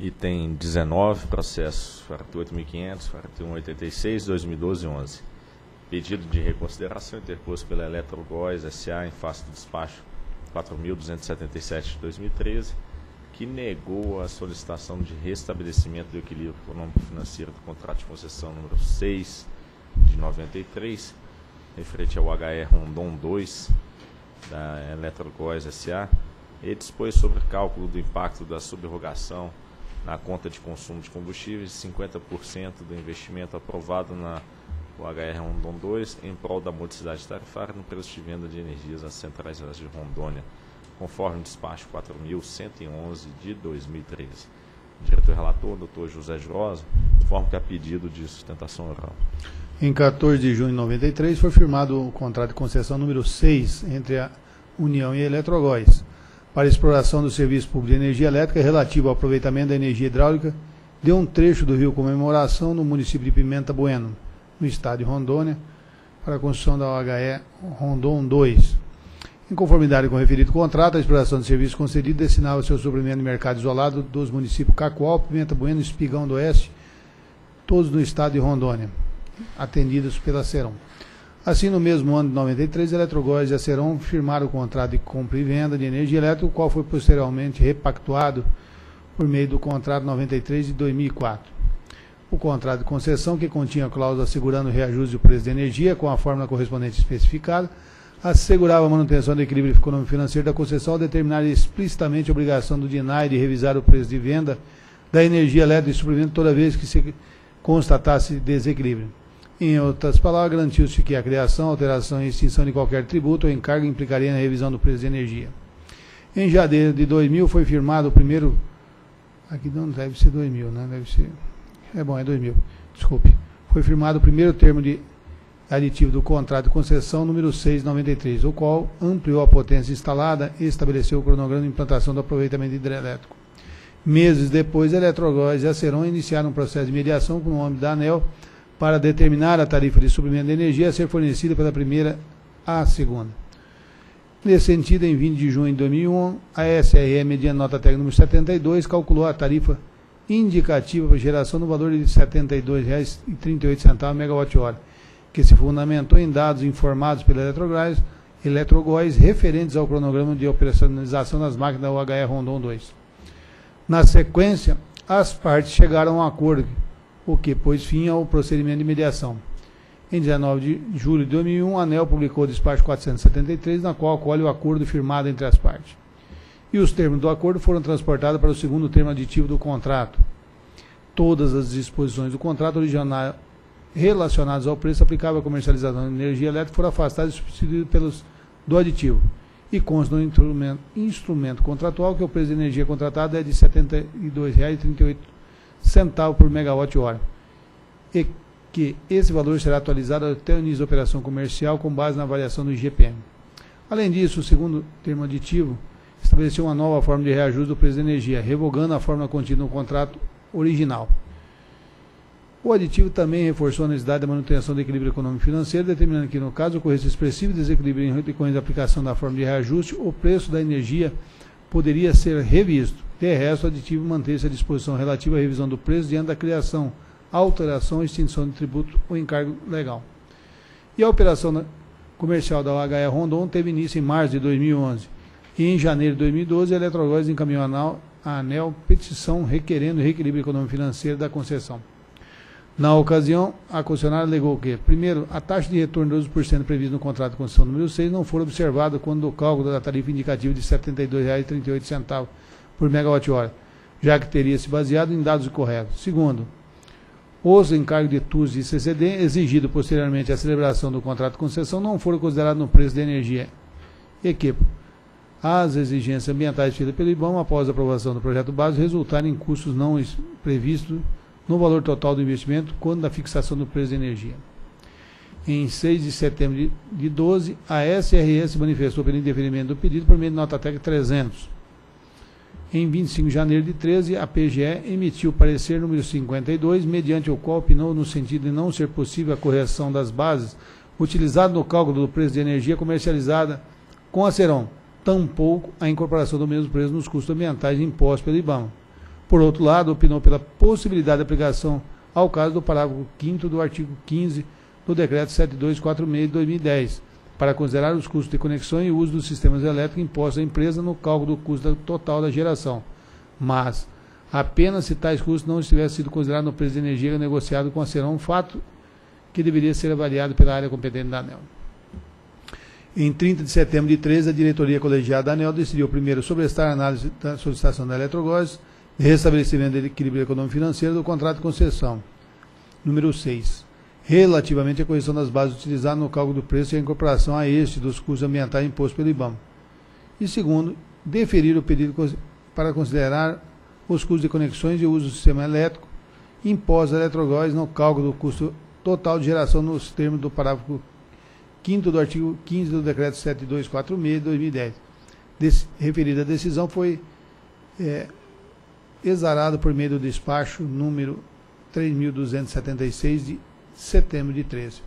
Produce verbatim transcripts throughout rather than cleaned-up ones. e tem dezenove processos, quarenta e oito mil e quinhentos, quarenta e um mil oitocentos e oitenta e seis, dois mil e doze, onze. Pedido de reconsideração interposto pela Eletrogóes S A em face do despacho quatro mil duzentos e setenta e sete de dois mil e treze, que negou a solicitação de restabelecimento do equilíbrio econômico-financeiro do contrato de concessão número seis de noventa e três, referente ao U H E Rondon dois, da Eletrogóes S A, e dispôs sobre o cálculo do impacto da subrogação na conta de consumo de combustíveis cinquenta por cento do investimento aprovado na U H E Rondon dois em prol da modicidade tarifária no preço de venda de energias às centrais de Rondônia, conforme o despacho quatro mil cento e onze de dois mil e treze. O diretor relator, doutor José Jurhosa, informa que há pedido de sustentação oral. Em quatorze de junho de noventa e três foi firmado o contrato de concessão número seis entre a União e a Eletrogóes para a exploração do serviço público de energia elétrica relativo ao aproveitamento da energia hidráulica de um trecho do Rio Comemoração no município de Pimenta Bueno, no estado de Rondônia, para a construção da U H E Rondon dois. Em conformidade com o referido contrato, a exploração de serviços concedido destinava seu suprimento de mercado isolado dos municípios Cacoal, Pimenta Bueno e Espigão do Oeste, todos no estado de Rondônia, atendidos pela Ceron. Assim, no mesmo ano de noventa e três, a Eletrogóes e a Ceron firmaram o contrato de compra e venda de energia elétrica, o qual foi posteriormente repactuado por meio do contrato noventa e três de dois mil e quatro. O contrato de concessão, que continha cláusula assegurando o reajuste do preço da energia com a fórmula correspondente especificada, assegurava a manutenção do equilíbrio econômico-financeiro da concessão ao determinar explicitamente a obrigação do DINAI de revisar o preço de venda da energia elétrica e suprimento toda vez que se constatasse desequilíbrio. Em outras palavras, garantiu-se que a criação, alteração e extinção de qualquer tributo ou encargo implicaria na revisão do preço de energia. Em janeiro de dois mil foi firmado o primeiro... Aqui não deve ser dois mil, né? Deve ser... É bom, é dois mil. Desculpe. Foi firmado o primeiro termo de aditivo do contrato de concessão número seis de noventa e três, o qual ampliou a potência instalada e estabeleceu o cronograma de implantação do aproveitamento hidrelétrico. Meses depois, a Eletrogóes e a Ceron iniciaram um processo de mediação com o nome da ANEEL, para determinar a tarifa de suprimento de energia a ser fornecida pela primeira à segunda. Nesse sentido, em vinte de junho de dois mil e um, a S R E, mediante nota técnica número setenta e dois, calculou a tarifa indicativa para geração no valor de setenta e dois reais e trinta e oito centavos megawatt-hora, que se fundamentou em dados informados pela Eletrogóes, Eletrogóes referentes ao cronograma de operacionalização das máquinas da U H E Rondon dois. Na sequência, as partes chegaram a um acordo, o que pôs fim ao procedimento de mediação. Em dezenove de julho de dois mil e um, a ANEEL publicou o despacho quatrocentos e setenta e três, na qual acolhe o acordo firmado entre as partes. E os termos do acordo foram transportados para o segundo termo aditivo do contrato. Todas as disposições do contrato original relacionadas ao preço aplicável à comercialização de energia elétrica foram afastadas e substituídas pelos do aditivo. E consta no instrumento, instrumento contratual que o preço de energia contratada é de setenta e dois reais e trinta e oito centavos por megawatt-hora, e que esse valor será atualizado até o início da operação comercial com base na variação do I G P M. Além disso, o segundo termo aditivo estabeleceu uma nova forma de reajuste do preço da energia, revogando a forma contida no contrato original. O aditivo também reforçou a necessidade da manutenção do equilíbrio econômico-financeiro, determinando que, no caso ocorresse expressivo desequilíbrio em decorrência da aplicação da forma de reajuste, o preço da energia poderia ser revisto. De resto, o aditivo manteve-se à disposição relativa à revisão do preço diante da criação, alteração, extinção de tributo ou encargo legal. E a operação comercial da U H E Rondon teve início em março de dois mil e onze. E em janeiro de dois mil e doze, a Eletrogóes encaminhou à ANEEL petição requerendo o reequilíbrio econômico-financeiro da concessão. Na ocasião, a concessionária alegou que, primeiro, a taxa de retorno de doze por cento prevista no contrato de concessão número seis não foi observada quando o cálculo da tarifa indicativa de setenta e dois reais e trinta e oito centavos por megawatt-hora, já que teria se baseado em dados corretos. Segundo, os encargos de T U S e C C D exigidos posteriormente à celebração do contrato de concessão não foram considerados no preço da energia. E que as exigências ambientais feitas pelo IBAMA após a aprovação do projeto base resultaram em custos não previstos no valor total do investimento quando da fixação do preço da energia. Em seis de setembro de doze, a S R E se manifestou pelo indeferimento do pedido por meio de nota técnica trezentos. Em vinte e cinco de janeiro de treze, a P G E emitiu o parecer número cinquenta e dois, mediante o qual opinou no sentido de não ser possível a correção das bases utilizadas no cálculo do preço de energia comercializada com a Ceron, tampouco a incorporação do mesmo preço nos custos ambientais impostos pelo IBAMA. Por outro lado, opinou pela possibilidade de aplicação ao caso do parágrafo quinto do artigo quinze do Decreto sete mil duzentos e quarenta e seis de dois mil e dez, para considerar os custos de conexão e uso dos sistemas elétricos impostos à empresa no cálculo do custo total da geração, mas apenas se tais custos não estivessem sido considerados no preço de energia negociado com a Ceron, um fato que deveria ser avaliado pela área competente da ANEEL. Em trinta de setembro de dois mil e treze, a diretoria colegiada da ANEEL decidiu primeiro sobrestar a análise da solicitação da Eletrogóes de restabelecimento de equilíbrio econômico-financeiro do contrato de concessão, número seis, relativamente à correção das bases utilizadas no cálculo do preço e a incorporação a este dos custos ambientais impostos pelo IBAMA. E segundo, deferir o pedido para considerar os custos de conexões e uso do sistema elétrico impostos à Eletrogóes no cálculo do custo total de geração nos termos do parágrafo quinto do artigo quinze do Decreto sete mil duzentos e quarenta e seis de dois mil e dez. Des, referida a decisão foi é, exarado por meio do despacho número três mil duzentos e setenta e seis de setembro de treze.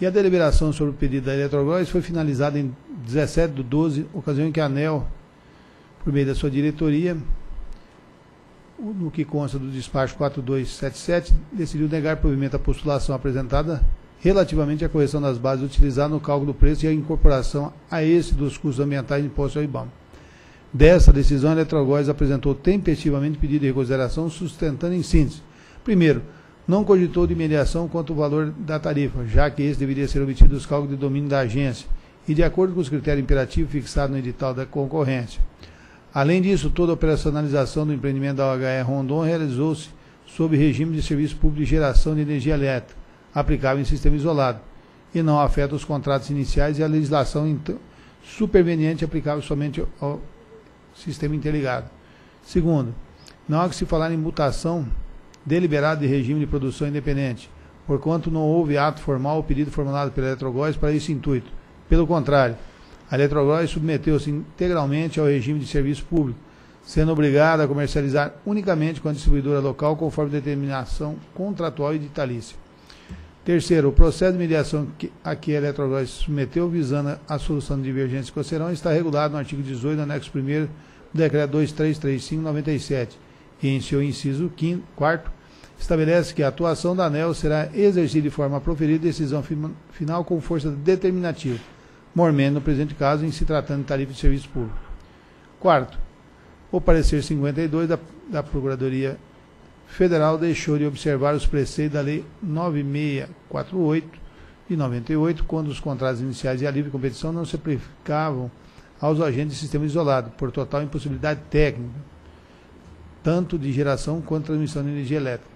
E a deliberação sobre o pedido da Eletrogóes foi finalizada em dezessete de doze, ocasião em que a ANEEL, por meio da sua diretoria, no que consta do despacho quatro mil duzentos e setenta e sete, decidiu negar provimento à postulação apresentada relativamente à correção das bases utilizadas no cálculo do preço e a incorporação a esse dos custos ambientais impostos ao IBAMA. Dessa decisão, a Eletrogóes apresentou tempestivamente pedido de reconsideração, sustentando em síntese. Primeiro, não cogitou de mediação quanto ao valor da tarifa, já que esse deveria ser obtido dos cálculos de domínio da agência e de acordo com os critérios imperativos fixados no edital da concorrência. Além disso, toda a operacionalização do empreendimento da U H E Rondon realizou-se sob regime de serviço público de geração de energia elétrica, aplicável em sistema isolado, e não afeta os contratos iniciais e a legislação então, superveniente aplicável somente ao sistema interligado. Segundo, não há que se falar em mutação deliberada de regime de produção independente, porquanto não houve ato formal ou pedido formulado pela Eletrogóes para esse intuito. Pelo contrário, a Eletrogóes submeteu-se integralmente ao regime de serviço público, sendo obrigada a comercializar unicamente com a distribuidora local conforme determinação contratual e editalícia. Terceiro, o processo de mediação a que a Eletrogóes se submeteu visando a solução de divergências com o Ceron está regulado no artigo dezoito, anexo primeiro do Decreto dois mil trezentos e trinta e cinco barra noventa e sete, e em seu inciso quatro, estabelece que a atuação da ANEEL será exercida de forma a proferir decisão final com força determinativa, mormente no presente caso em se tratando de tarifa de serviço público. Quarto, o parecer cinquenta e dois da, da Procuradoria Federal deixou de observar os preceitos da Lei nove mil seiscentos e quarenta e oito de noventa e oito, quando os contratos iniciais e a livre competição não se aplicavam aos agentes de sistema isolado, por total impossibilidade técnica, tanto de geração quanto transmissão de energia elétrica.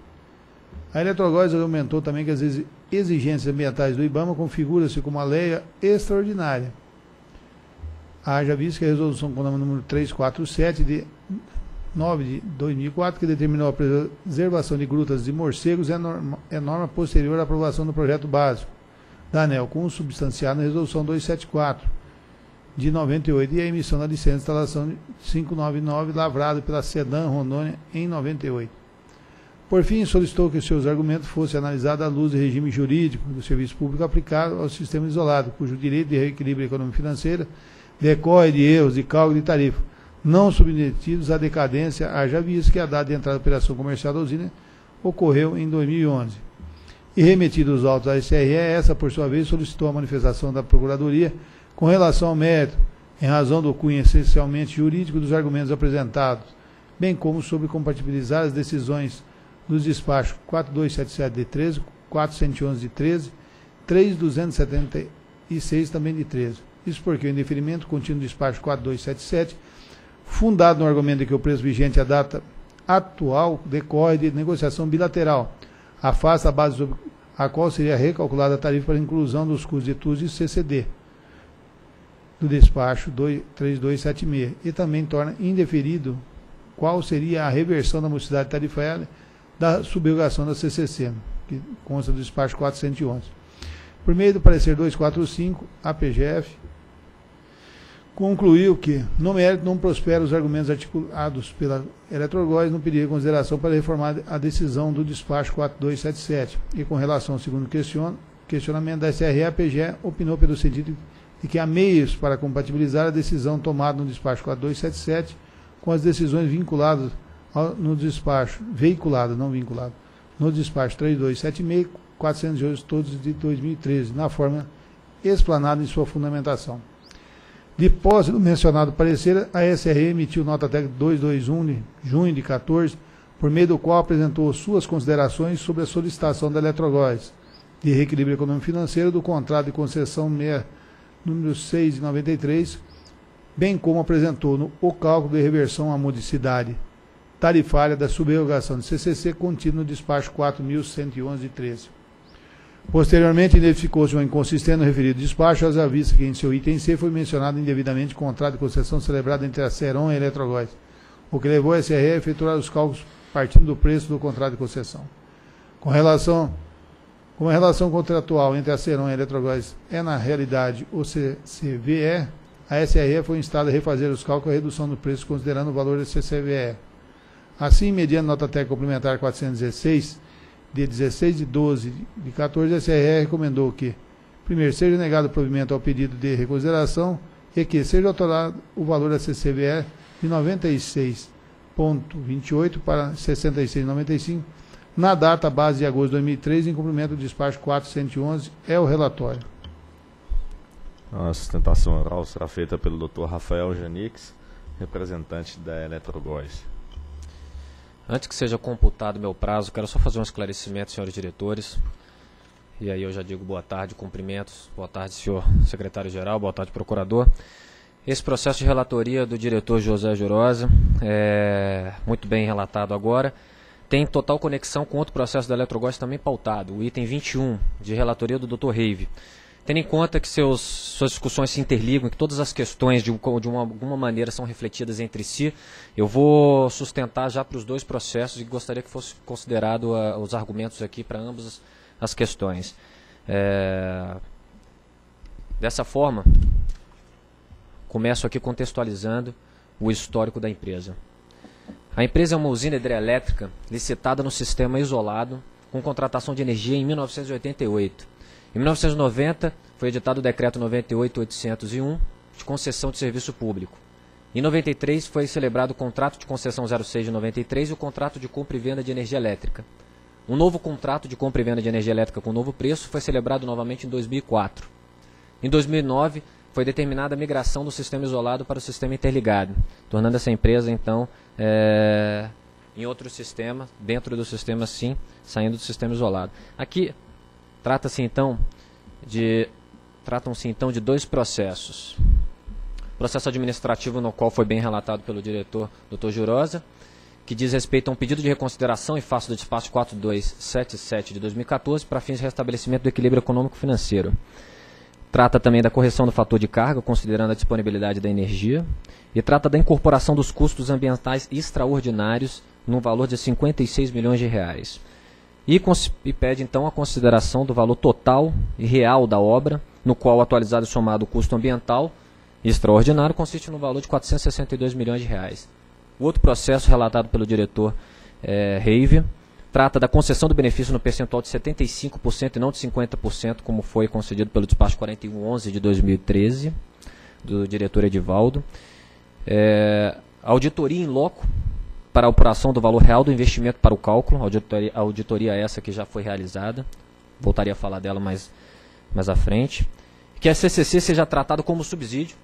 A Eletrogóes argumentou também que as exigências ambientais do IBAMA configuram-se como uma lei extraordinária. Haja visto que a resolução CONAMA número trezentos e quarenta e sete de nove de dois mil e quatro, que determinou a preservação de grutas de morcegos, é norma, é norma posterior à aprovação do projeto básico da ANEEL, consubstanciado na resolução duzentos e setenta e quatro de noventa e oito e a emissão da licença de instalação quinhentos e noventa e nove, lavrado pela Sudam, Rondônia, em noventa e oito. Por fim, solicitou que seus argumentos fossem analisados à luz do regime jurídico do serviço público aplicado ao sistema isolado, cujo direito de reequilíbrio econômico-financeiro decorre de erros de cálculo de tarifa, não submetidos à decadência, haja visto que a data de entrada da operação comercial da usina ocorreu em dois mil e onze. E remetido os autos à S R E, essa, por sua vez, solicitou a manifestação da Procuradoria com relação ao mérito, em razão do cunho essencialmente jurídico dos argumentos apresentados, bem como sobre compatibilizar as decisões dos despachos quatro mil duzentos e setenta e sete de treze, quatrocentos e onze de treze, três mil duzentos e setenta e seis também de treze. Isso porque o indeferimento contínuo do despacho quatro mil duzentos e setenta e sete, fundado no argumento de que o preço vigente à data atual decorre de negociação bilateral, afasta a base sobre a qual seria recalculada a tarifa para a inclusão dos custos de T U S e C C D do despacho três mil duzentos e setenta e seis e também torna indeferido qual seria a reversão da modicidade tarifária da subrogação da C C C, que consta do despacho quatrocentos e onze. Por meio do parecer duzentos e quarenta e cinco, a P G F concluiu que, no mérito, não prospera os argumentos articulados pela Eletrogóes no pedido de consideração para reformar a decisão do despacho quatro mil duzentos e setenta e sete. E com relação ao segundo question, questionamento da S R E, a P G E opinou pelo sentido de que há meios para compatibilizar a decisão tomada no despacho quatro mil duzentos e setenta e sete com as decisões vinculadas no despacho veiculado, não vinculado, no despacho três mil duzentos e setenta e seis, quatrocentos e oito, todos de dois mil e treze, na forma explanada em sua fundamentação. Depois do mencionado parecer, a S R E emitiu nota técnica duzentos e vinte e um de junho de quatorze, por meio do qual apresentou suas considerações sobre a solicitação da Eletrogóes de reequilíbrio econômico-financeiro do contrato de concessão seis, número seiscentos e noventa e três, bem como apresentou no, o cálculo de reversão à modicidade tarifária da subrogação de C C C contido no despacho quatro mil cento e onze de treze. Posteriormente, identificou-se uma inconsistência no referido despacho, haja vista que em seu item C foi mencionado indevidamente o contrato de concessão celebrado entre a Ceron e a Eletrogóes, o que levou a S R E a efetuar os cálculos partindo do preço do contrato de concessão. Com relação, como a relação contratual entre a Ceron e a Eletrogóes é, na realidade, o C C V E, a S R E foi instada a refazer os cálculos à redução do preço considerando o valor da C C V E. Assim, mediante nota técnica complementar quatrocentos e dezesseis, de dezesseis de doze de quatorze, a S R E recomendou que, primeiro, seja negado o provimento ao pedido de reconsideração e que seja autorado o valor da C C V E de noventa e seis vírgula vinte e oito para sessenta e seis vírgula noventa e cinco, na data base de agosto de dois mil e três, em cumprimento do despacho quatrocentos e onze, é o relatório. A sustentação oral será feita pelo doutor Rafael Janix, representante da Eletrogóes. Antes que seja computado meu prazo, quero só fazer um esclarecimento, senhores diretores. E aí eu já digo boa tarde, cumprimentos. Boa tarde, senhor secretário-geral. Boa tarde, procurador. Esse processo de relatoria do diretor José Jurhosa, é muito bem relatado agora, tem total conexão com outro processo da Eletrogóes também pautado, o item vinte e um, de relatoria do doutor Reive. Tendo em conta que seus, suas discussões se interligam, que todas as questões de, de uma, alguma maneira são refletidas entre si, eu vou sustentar já para os dois processos e gostaria que fosse considerado a, os argumentos aqui para ambas as questões. É, dessa forma, começo aqui contextualizando o histórico da empresa. A empresa é uma usina hidrelétrica licitada no sistema isolado com contratação de energia em mil novecentos e oitenta e oito. Em mil novecentos e noventa, foi editado o decreto noventa e oito mil oitocentos e um, de concessão de serviço público. Em noventa e três, foi celebrado o contrato de concessão zero seis de noventa e três e o contrato de compra e venda de energia elétrica. Um novo contrato de compra e venda de energia elétrica com novo preço foi celebrado novamente em dois mil e quatro. Em dois mil e nove, foi determinada a migração do sistema isolado para o sistema interligado, tornando essa empresa, então, é... em outro sistema, dentro do sistema sim, saindo do sistema isolado. Aqui... Trata-se então de tratam-se então de dois processos. Processo administrativo no qual foi bem relatado pelo diretor doutor Jurhosa, que diz respeito a um pedido de reconsideração em face do despacho quatro mil duzentos e setenta e sete de dois mil e quatorze para fins de restabelecimento do equilíbrio econômico-financeiro. Trata também da correção do fator de carga, considerando a disponibilidade da energia, e trata da incorporação dos custos ambientais extraordinários num valor de cinquenta e seis milhões de reais. E, e pede, então, a consideração do valor total e real da obra, no qual atualizado e somado o custo ambiental extraordinário consiste no valor de quatrocentos e sessenta e dois milhões de reais. O outro processo relatado pelo diretor é, Reive trata da concessão do benefício no percentual de setenta e cinco por cento e não de cinquenta por cento, como foi concedido pelo despacho quatro mil cento e onze de dois mil e treze, do diretor Edivaldo. É, auditoria em loco para a apuração do valor real do investimento para o cálculo, auditoria, auditoria essa que já foi realizada, voltaria a falar dela mais, mais à frente, que a C C C seja tratado como subsídio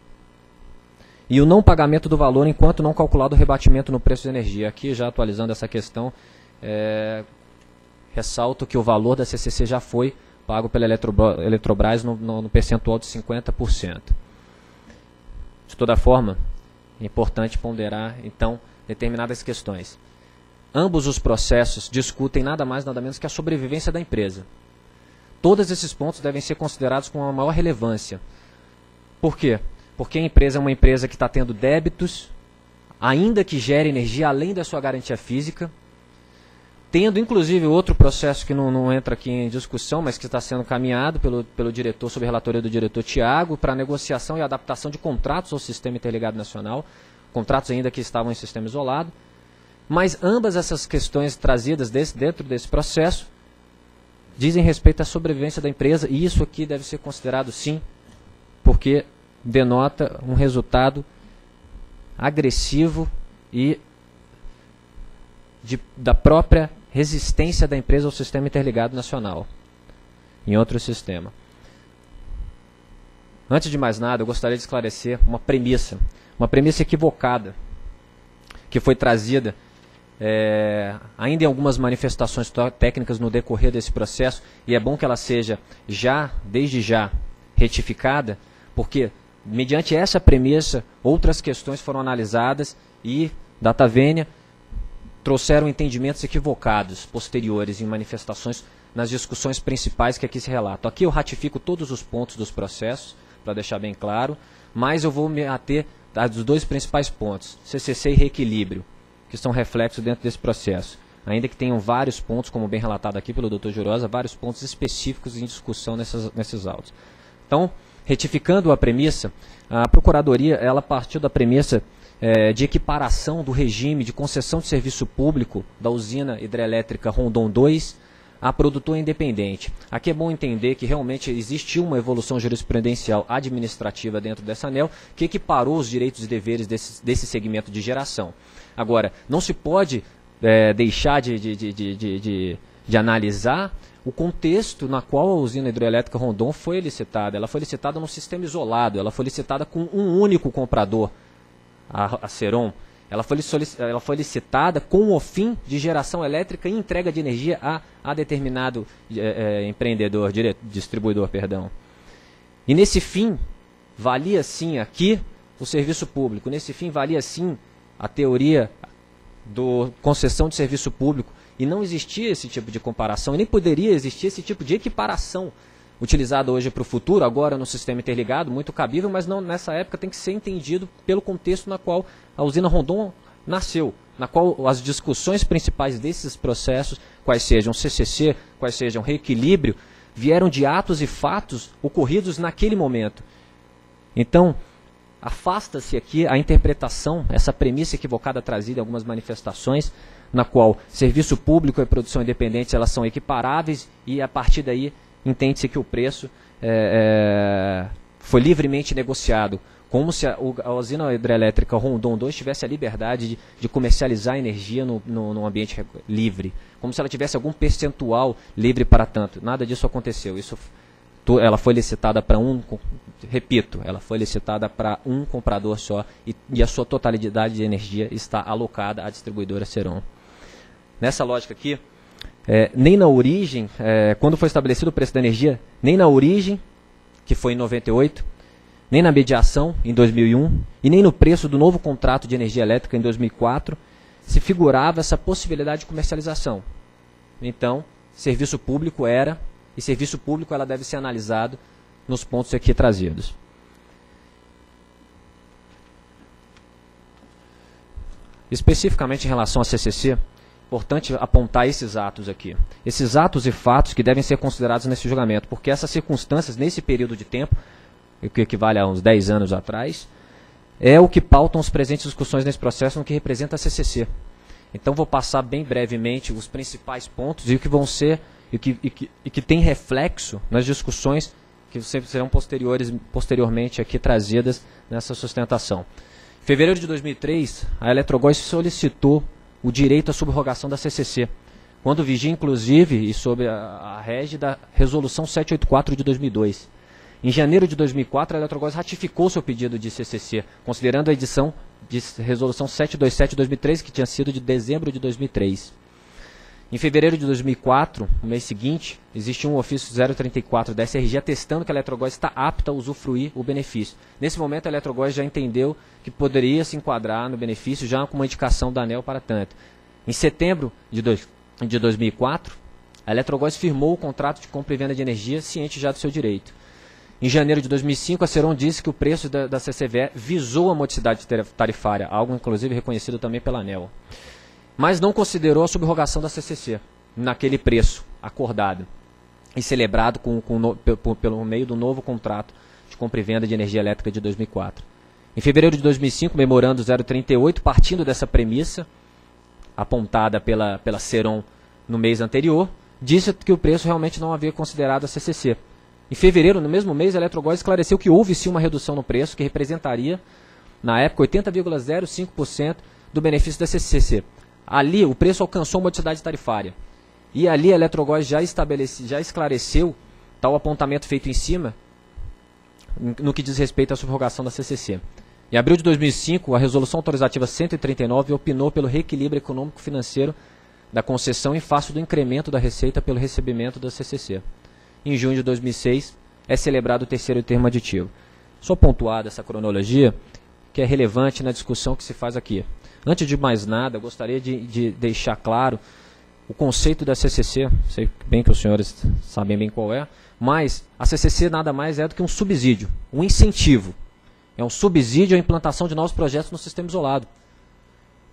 e o não pagamento do valor enquanto não calculado o rebatimento no preço de energia. Aqui, já atualizando essa questão, é, ressalto que o valor da C C C já foi pago pela Eletrobras, Eletrobras no, no, no percentual de cinquenta por cento. De toda forma, é importante ponderar, então, determinadas questões. Ambos os processos discutem nada mais, nada menos que a sobrevivência da empresa. Todos esses pontos devem ser considerados com a maior relevância. Por quê? Porque a empresa é uma empresa que está tendo débitos, ainda que gere energia além da sua garantia física, tendo inclusive outro processo que não, não entra aqui em discussão, mas que está sendo caminhado pelo, pelo diretor, sob a relatoria do diretor Tiago, para negociação e adaptação de contratos ao Sistema Interligado Nacional, contratos ainda que estavam em sistema isolado, mas ambas essas questões trazidas desse, dentro desse processo dizem respeito à sobrevivência da empresa, e isso aqui deve ser considerado sim, porque denota um resultado agressivo e de, da própria resistência da empresa ao sistema interligado nacional, em outro sistema. Antes de mais nada, eu gostaria de esclarecer uma premissa, uma premissa equivocada, que foi trazida é, ainda em algumas manifestações técnicas no decorrer desse processo, e é bom que ela seja já, desde já, retificada, porque mediante essa premissa, outras questões foram analisadas e, data vênia, trouxeram entendimentos equivocados posteriores em manifestações nas discussões principais que aqui se relatam. Aqui eu ratifico todos os pontos dos processos, para deixar bem claro, mas eu vou me ater aos dois principais pontos, C C C e reequilíbrio, que são reflexos dentro desse processo. Ainda que tenham vários pontos, como bem relatado aqui pelo doutor Jurhosa, vários pontos específicos em discussão nessas, nesses autos. Então, retificando a premissa, a Procuradoria ela partiu da premissa é, de equiparação do regime de concessão de serviço público da usina hidrelétrica Rondon dois à produtora independente. Aqui é bom entender que realmente existiu uma evolução jurisprudencial administrativa dentro dessa ANEEL que equiparou os direitos e deveres desse, desse segmento de geração. Agora, não se pode é, deixar de, de, de, de, de, de, de analisar o contexto na qual a usina hidrelétrica Rondon foi licitada. Ela foi licitada num sistema isolado, ela foi licitada com um único comprador, a, a Ceron. Ela foi, ela foi licitada com o fim de geração elétrica e entrega de energia a, a determinado é, é, empreendedor, dire, distribuidor, perdão. E nesse fim, valia sim aqui o serviço público, nesse fim valia sim a teoria do concessão de serviço público. E não existia esse tipo de comparação, e nem poderia existir esse tipo de equiparação utilizada hoje para o futuro, agora no sistema interligado, muito cabível, mas não nessa época tem que ser entendido pelo contexto na qual a usina Rondon nasceu, na qual as discussões principais desses processos, quais sejam C C C, quais sejam reequilíbrio, vieram de atos e fatos ocorridos naquele momento. Então, afasta-se aqui a interpretação, essa premissa equivocada trazida em algumas manifestações, na qual serviço público e produção independente elas são equiparáveis e a partir daí entende-se que o preço é, é, foi livremente negociado, como se a, a usina hidrelétrica Rondon dois tivesse a liberdade de, de comercializar energia no, no, no ambiente livre, como se ela tivesse algum percentual livre para tanto. Nada disso aconteceu. Isso, ela foi licitada para um, repito, ela foi licitada para um comprador só e, e a sua totalidade de energia está alocada à distribuidora Ceron. Nessa lógica aqui, é, nem na origem, é, quando foi estabelecido o preço da energia, nem na origem, que foi em noventa e oito, nem na mediação, em dois mil e um, e nem no preço do novo contrato de energia elétrica, em dois mil e quatro, se figurava essa possibilidade de comercialização. Então, serviço público era, e serviço público ela deve ser analisado nos pontos aqui trazidos. Especificamente em relação à C C C, importante apontar esses atos aqui. Esses atos e fatos que devem ser considerados nesse julgamento, porque essas circunstâncias, nesse período de tempo, que equivale a uns dez anos atrás, é o que pautam as presentes discussões nesse processo no que representa a C C C. Então vou passar bem brevemente os principais pontos e o que vão ser, e que, e que, e que tem reflexo nas discussões que sempre serão posteriores, posteriormente aqui trazidas nessa sustentação. Em fevereiro de dois mil e três, a Eletrogóes solicitou o direito à subrogação da C C C, quando vigia inclusive e sob a, a régide da Resolução setecentos e oitenta e quatro de dois mil e dois. Em janeiro de dois mil e quatro, a Eletrogóes ratificou seu pedido de C C C, considerando a edição de Resolução setecentos e vinte e sete de dois mil e três, que tinha sido de dezembro de dois mil e três. Em fevereiro de dois mil e quatro, no mês seguinte, existe um ofício zero trinta e quatro da S R G atestando que a Eletrogóes está apta a usufruir o benefício. Nesse momento, a Eletrogóes já entendeu que poderia se enquadrar no benefício, já com uma indicação da ANEEL para tanto. Em setembro de dois mil e quatro, a Eletrogóes firmou o contrato de compra e venda de energia, ciente já do seu direito. Em janeiro de dois mil e cinco, a Ceron disse que o preço da, da C C V E visou a modicidade tarifária, algo inclusive reconhecido também pela ANEEL, mas não considerou a subrogação da C C C naquele preço acordado e celebrado com, com, pelo, pelo meio do novo contrato de compra e venda de energia elétrica de dois mil e quatro. Em fevereiro de dois mil e cinco, memorando zero trinta e oito, partindo dessa premissa apontada pela, pela Ceron no mês anterior, disse que o preço realmente não havia considerado a C C C. Em fevereiro, no mesmo mês, a Eletrogóes esclareceu que houve sim uma redução no preço, que representaria, na época, oitenta vírgula zero cinco por cento do benefício da C C C. Ali o preço alcançou uma entidade tarifária. E ali a Eletrogóes já, já esclareceu tal apontamento feito em cima no que diz respeito à subrogação da C C C. Em abril de dois mil e cinco, a Resolução Autorizativa cento e trinta e nove opinou pelo reequilíbrio econômico-financeiro da concessão em face do incremento da receita pelo recebimento da C C C. Em junho de dois mil e seis, é celebrado o terceiro termo aditivo. Só pontuada essa cronologia, que é relevante na discussão que se faz aqui. Antes de mais nada, gostaria de, de deixar claro o conceito da C C C, sei bem que os senhores sabem bem qual é, mas a C C C nada mais é do que um subsídio, um incentivo. É um subsídio à implantação de novos projetos no sistema isolado.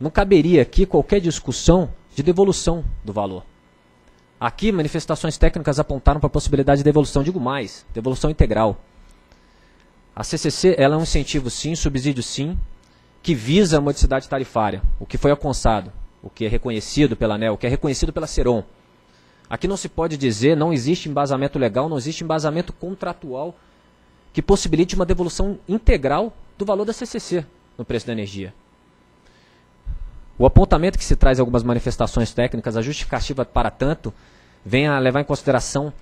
Não caberia aqui qualquer discussão de devolução do valor. Aqui, manifestações técnicas apontaram para a possibilidade de devolução, digo mais, devolução integral. A C C C ela é um incentivo sim, subsídio sim, que visa a modicidade tarifária, o que foi alcançado, o que é reconhecido pela ANEEL, o que é reconhecido pela Ceron. Aqui não se pode dizer, não existe embasamento legal, não existe embasamento contratual que possibilite uma devolução integral do valor da C C C no preço da energia. O apontamento que se traz em algumas manifestações técnicas, a justificativa para tanto, vem a levar em consideração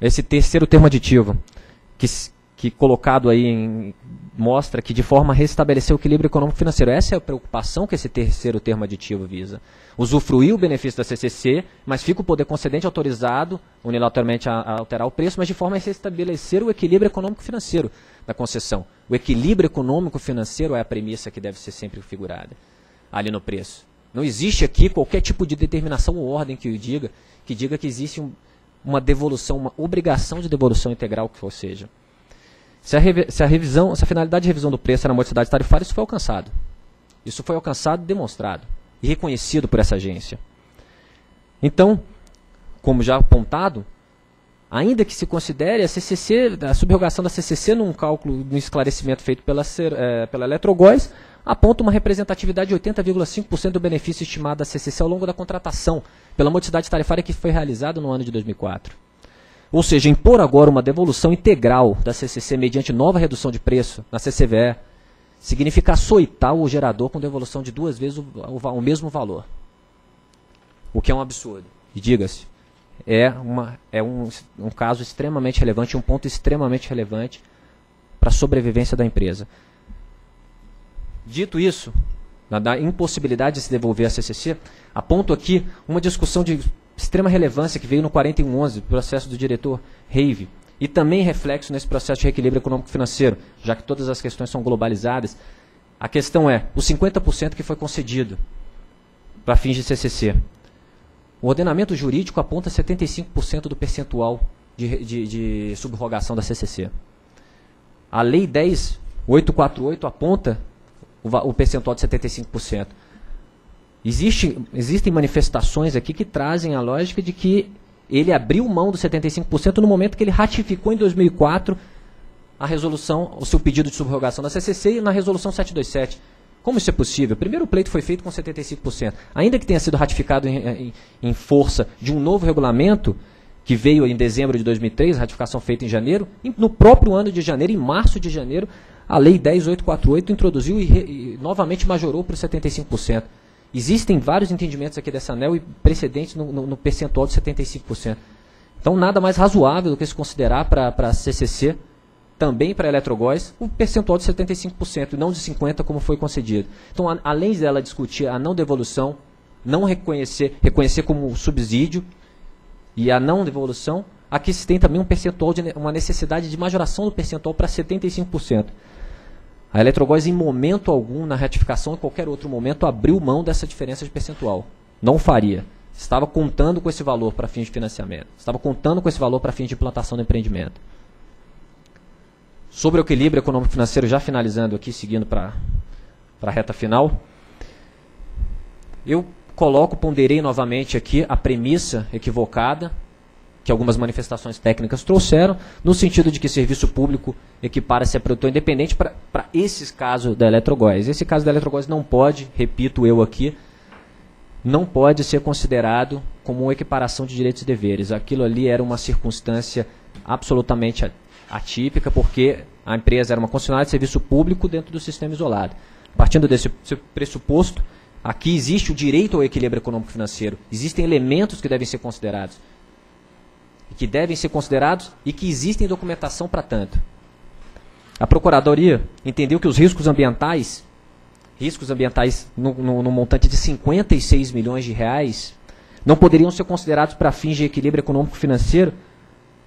esse terceiro termo aditivo, que, que colocado aí em, mostra que de forma a restabelecer o equilíbrio econômico-financeiro. Essa é a preocupação que esse terceiro termo aditivo visa. Usufruir o benefício da C C C, mas fica o poder concedente autorizado unilateralmente a, a alterar o preço, mas de forma a restabelecer o equilíbrio econômico-financeiro da concessão. O equilíbrio econômico-financeiro é a premissa que deve ser sempre figurada ali no preço. Não existe aqui qualquer tipo de determinação ou ordem que diga que, diga que existe um, uma devolução, uma obrigação de devolução integral, ou seja, se a, re, se, a revisão, se a finalidade de revisão do preço era a modicidade tarifária, isso foi alcançado. Isso foi alcançado, demonstrado e reconhecido por essa agência. Então, como já apontado, ainda que se considere a C C C, a subrogação da C C C num cálculo, num esclarecimento feito pela, é, pela Eletrogóes, aponta uma representatividade de oitenta vírgula cinco por cento do benefício estimado da C C C ao longo da contratação, pela modicidade tarifária que foi realizada no ano de dois mil e quatro. Ou seja, impor agora uma devolução integral da C C C mediante nova redução de preço na C C V E, significa açoitar o gerador com devolução de duas vezes o, o, o mesmo valor. O que é um absurdo. E diga-se, é, uma, é um, um caso extremamente relevante, um ponto extremamente relevante para a sobrevivência da empresa. Dito isso, da impossibilidade de se devolver a C C C, aponto aqui uma discussão de extrema relevância que veio no quarenta e um onze, processo do diretor Reive, e também reflexo nesse processo de reequilíbrio econômico-financeiro, já que todas as questões são globalizadas. A questão é, os cinquenta por cento que foi concedido para fins de C C C. O ordenamento jurídico aponta setenta e cinco por cento do percentual de, de, de subrogação da C C C. A Lei dez mil oitocentos e quarenta e oito aponta o percentual de setenta e cinco por cento. Existe, existem manifestações aqui que trazem a lógica de que ele abriu mão do setenta e cinco por cento no momento que ele ratificou em dois mil e quatro a resolução, o seu pedido de subrogação da C C C na resolução setecentos e vinte e sete. Como isso é possível? Primeiro, o pleito foi feito com setenta e cinco por cento. Ainda que tenha sido ratificado em, em, em força de um novo regulamento, que veio em dezembro de dois mil e três, ratificação feita em janeiro, no próprio ano de janeiro, em março de janeiro, a Lei dez mil oitocentos e quarenta e oito introduziu e, re, e novamente majorou para os setenta e cinco por cento. Existem vários entendimentos aqui dessa ANEEL e precedentes no, no, no percentual de setenta e cinco por cento. Então, nada mais razoável do que se considerar para a C C C, também para a Eletrogóes, um percentual de setenta e cinco por cento, e não de cinquenta por cento como foi concedido. Então, a, além dela discutir a não devolução, não reconhecer, reconhecer como subsídio, e a não devolução, aqui se tem também um percentual de uma necessidade de majoração do percentual para setenta e cinco por cento. A Eletrogóes, em momento algum, na ratificação, em qualquer outro momento, abriu mão dessa diferença de percentual. Não faria. Estava contando com esse valor para fins de financiamento. Estava contando com esse valor para fins de implantação do empreendimento. Sobre o equilíbrio econômico-financeiro, já finalizando aqui, seguindo para a reta final, eu coloco, ponderei novamente aqui a premissa equivocada que algumas manifestações técnicas trouxeram, no sentido de que serviço público equipara-se a produtor independente para esses casos da Eletrogóes. Esse caso da Eletrogóes não pode, repito eu aqui, não pode ser considerado como uma equiparação de direitos e deveres. Aquilo ali era uma circunstância absolutamente atípica, porque a empresa era uma concessionária de serviço público dentro do sistema isolado. Partindo desse pressuposto, Aqui existe o direito ao equilíbrio econômico-financeiro. Existem elementos que devem ser considerados. Que devem ser considerados e que existem documentação para tanto. A Procuradoria entendeu que os riscos ambientais, riscos ambientais no, no, no montante de cinquenta e seis milhões de reais, não poderiam ser considerados para fins de equilíbrio econômico-financeiro,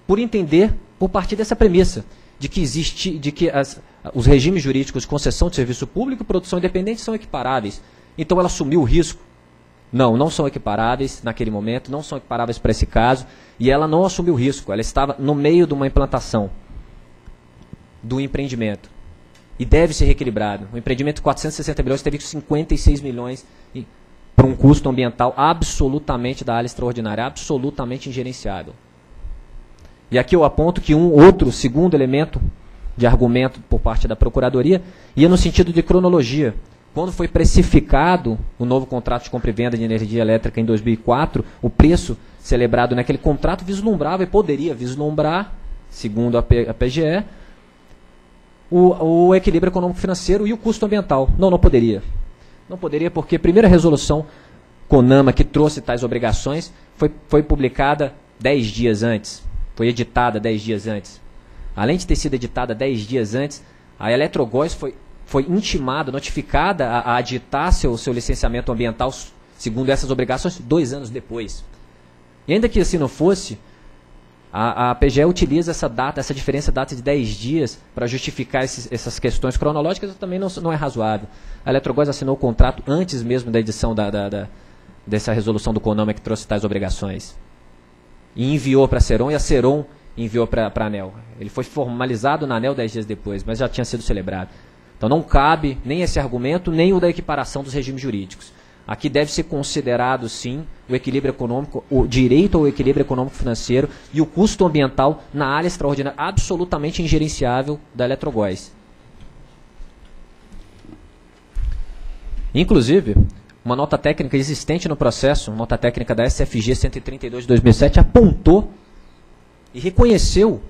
por entender, por partir dessa premissa, de que existe, de que as, os regimes jurídicos de concessão de serviço público e produção independente são equiparáveis. Então ela assumiu o risco. Não, não são equiparáveis naquele momento, não são equiparáveis para esse caso, e ela não assumiu o risco, ela estava no meio de uma implantação do empreendimento. E deve ser reequilibrado. O empreendimento de quatrocentos e sessenta milhões teve cinquenta e seis milhões para um custo ambiental absolutamente da área extraordinária, absolutamente ingerenciável. E aqui eu aponto que um outro, segundo elemento de argumento por parte da Procuradoria, ia no sentido de cronologia. Quando foi precificado o novo contrato de compra e venda de energia elétrica em dois mil e quatro, o preço celebrado naquele contrato vislumbrava e poderia vislumbrar, segundo a P G E, o, o equilíbrio econômico-financeiro e o custo ambiental. Não, não poderia. Não poderia porque a primeira resolução CONAMA que trouxe tais obrigações foi, foi publicada dez dias antes, foi editada dez dias antes. Além de ter sido editada dez dias antes, a Eletrogóes foi... foi intimada, notificada a, a aditar seu, seu licenciamento ambiental, segundo essas obrigações, dois anos depois. E ainda que assim não fosse, a, a P G E utiliza essa data, essa diferença data de dez dias para justificar esses, essas questões cronológicas, também não, não é razoável. A Eletrogóes assinou o contrato antes mesmo da edição da, da, da, dessa resolução do CONAMA que trouxe tais obrigações. E enviou para a Ceron, e a Ceron enviou para a ANEEL. Ele foi formalizado na ANEEL dez dias depois, mas já tinha sido celebrado. Então não cabe nem esse argumento, nem o da equiparação dos regimes jurídicos. Aqui deve ser considerado, sim, o equilíbrio econômico, o direito ao equilíbrio econômico-financeiro e o custo ambiental na área extraordinária absolutamente ingerenciável da Eletrogóes. Inclusive, uma nota técnica existente no processo, uma nota técnica da S F G cento e trinta e dois de dois mil e sete, apontou e reconheceu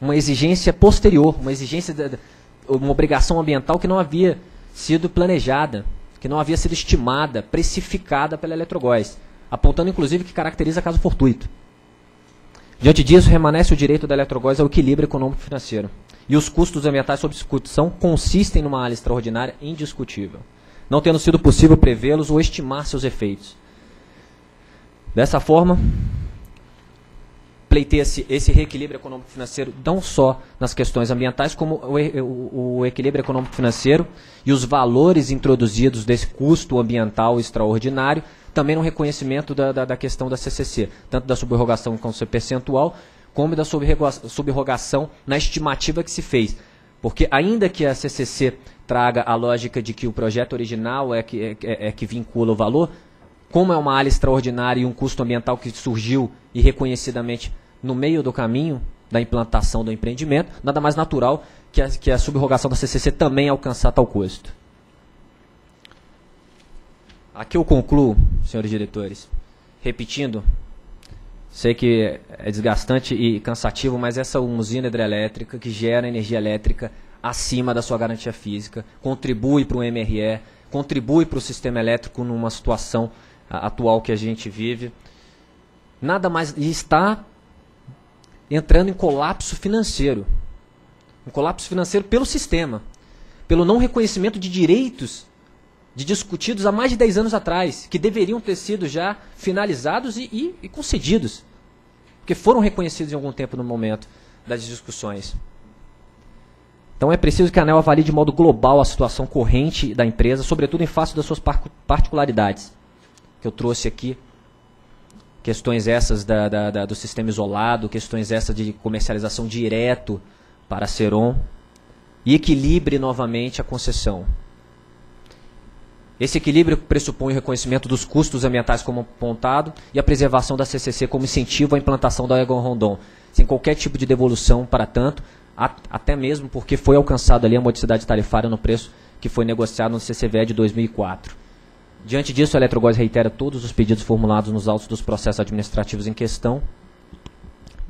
uma exigência posterior, uma exigência... da, uma obrigação ambiental que não havia sido planejada, que não havia sido estimada, precificada pela Eletrogóes, apontando inclusive que caracteriza caso fortuito. Diante disso, remanesce o direito da Eletrogóes ao equilíbrio econômico-financeiro. E os custos ambientais sob discussão consistem numa área extraordinária indiscutível, não tendo sido possível prevê-los ou estimar seus efeitos. Dessa forma... pleiteia-se esse reequilíbrio econômico-financeiro não só nas questões ambientais, como o, o, o equilíbrio econômico-financeiro e os valores introduzidos desse custo ambiental extraordinário, também no reconhecimento da, da, da questão da C C C, tanto da subrogação com seu percentual, como da subrogação na estimativa que se fez. Porque ainda que a C C C traga a lógica de que o projeto original é que, é, é que vincula o valor, como é uma área extraordinária e um custo ambiental que surgiu e reconhecidamente no meio do caminho da implantação do empreendimento, nada mais natural que a, que a subrogação da C C C também alcançar tal custo. Aqui eu concluo, senhores diretores, repetindo, sei que é desgastante e cansativo, mas essa usina hidrelétrica que gera energia elétrica acima da sua garantia física, contribui para o M R E, contribui para o sistema elétrico numa situação atual que a gente vive, nada mais, e está entrando em colapso financeiro, um colapso financeiro pelo sistema, pelo não reconhecimento de direitos de discutidos há mais de dez anos atrás, que deveriam ter sido já finalizados e, e, e concedidos, porque foram reconhecidos em algum tempo no momento das discussões. Então é preciso que a ANEEL avalie de modo global a situação corrente da empresa, sobretudo em face das suas particularidades, que eu trouxe aqui, questões essas da, da, da, do sistema isolado, questões essas de comercialização direto para a Ceron, e equilibre novamente a concessão. Esse equilíbrio pressupõe o reconhecimento dos custos ambientais como apontado e a preservação da C C C como incentivo à implantação da U H E Rondon, sem qualquer tipo de devolução para tanto, até mesmo porque foi alcançada ali a modicidade tarifária no preço que foi negociado no C C V E de dois mil e quatro. Diante disso, a Eletrogóes reitera todos os pedidos formulados nos autos dos processos administrativos em questão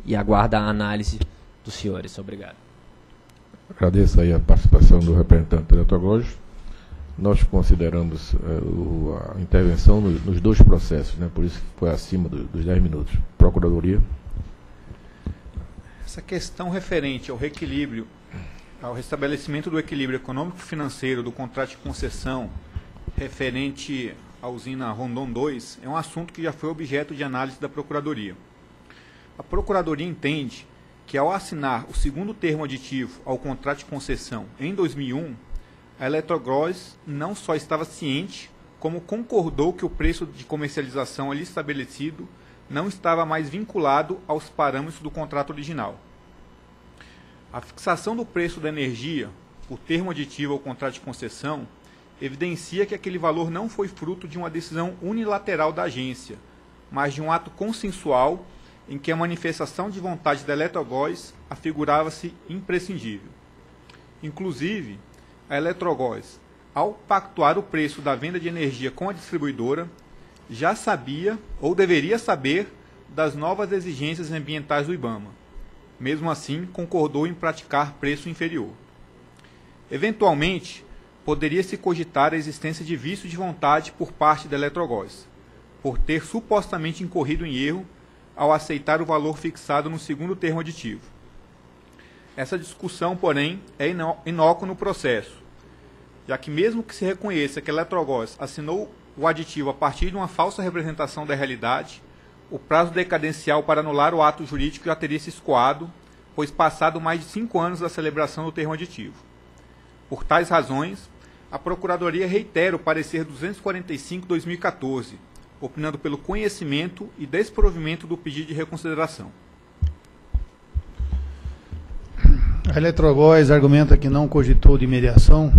e aguarda a análise dos senhores. Obrigado. Agradeço aí a participação do representante da Eletrogóes. nós consideramos uh, a intervenção nos, nos dois processos, né? Por isso que foi acima do, dos dez minutos. Procuradoria. Essa questão referente ao reequilíbrio, ao restabelecimento do equilíbrio econômico-financeiro do contrato de concessão referente à usina Rondon dois é um assunto que já foi objeto de análise da Procuradoria. A Procuradoria entende que, ao assinar o segundo termo aditivo ao contrato de concessão em dois mil e um, a Eletrogóes não só estava ciente, como concordou que o preço de comercialização ali estabelecido não estava mais vinculado aos parâmetros do contrato original. A fixação do preço da energia, o termo aditivo ao contrato de concessão, evidencia que aquele valor não foi fruto de uma decisão unilateral da agência, mas de um ato consensual em que a manifestação de vontade da Eletrogóes afigurava-se imprescindível. Inclusive, a Eletrogóes, ao pactuar o preço da venda de energia com a distribuidora, já sabia, ou deveria saber, das novas exigências ambientais do IBAMA. Mesmo assim, concordou em praticar preço inferior. Eventualmente, poderia-se cogitar a existência de vício de vontade por parte da Eletrogóes, por ter supostamente incorrido em erro ao aceitar o valor fixado no segundo termo aditivo. Essa discussão, porém, é inócua no processo, já que mesmo que se reconheça que a Eletrogóes assinou o aditivo a partir de uma falsa representação da realidade, o prazo decadencial para anular o ato jurídico já teria se escoado, pois passado mais de cinco anos da celebração do termo aditivo. Por tais razões, a Procuradoria reitera o parecer duzentos e quarenta e cinco barra dois mil e quatorze, opinando pelo conhecimento e desprovimento do pedido de reconsideração. A Eletrogóes argumenta que não cogitou de mediação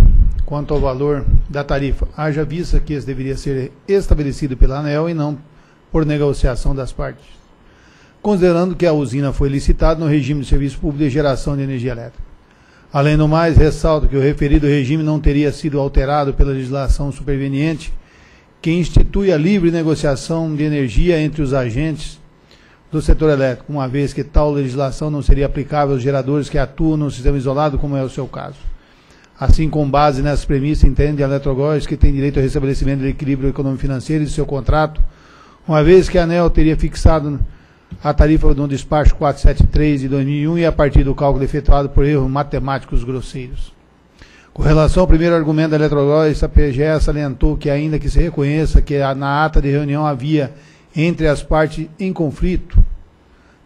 quanto ao valor da tarifa, haja vista que esse deveria ser estabelecido pela ANEEL e não por negociação das partes, considerando que a usina foi licitada no regime de serviço público de geração de energia elétrica. Além do mais, ressalto que o referido regime não teria sido alterado pela legislação superveniente, que institui a livre negociação de energia entre os agentes do setor elétrico, uma vez que tal legislação não seria aplicável aos geradores que atuam no sistema isolado, como é o seu caso. Assim, com base nessas premissas, entende a Eletrogóes que tem direito ao restabelecimento do equilíbrio econômico-financeiro de seu contrato, uma vez que a ANEEL teria fixado a tarifa no despacho quatrocentos e setenta e três de dois mil e um e a partir do cálculo efetuado por erros matemáticos grosseiros. Com relação ao primeiro argumento da Eletrogóes, a P G E salientou que, ainda que se reconheça que na ata de reunião havia entre as partes em conflito,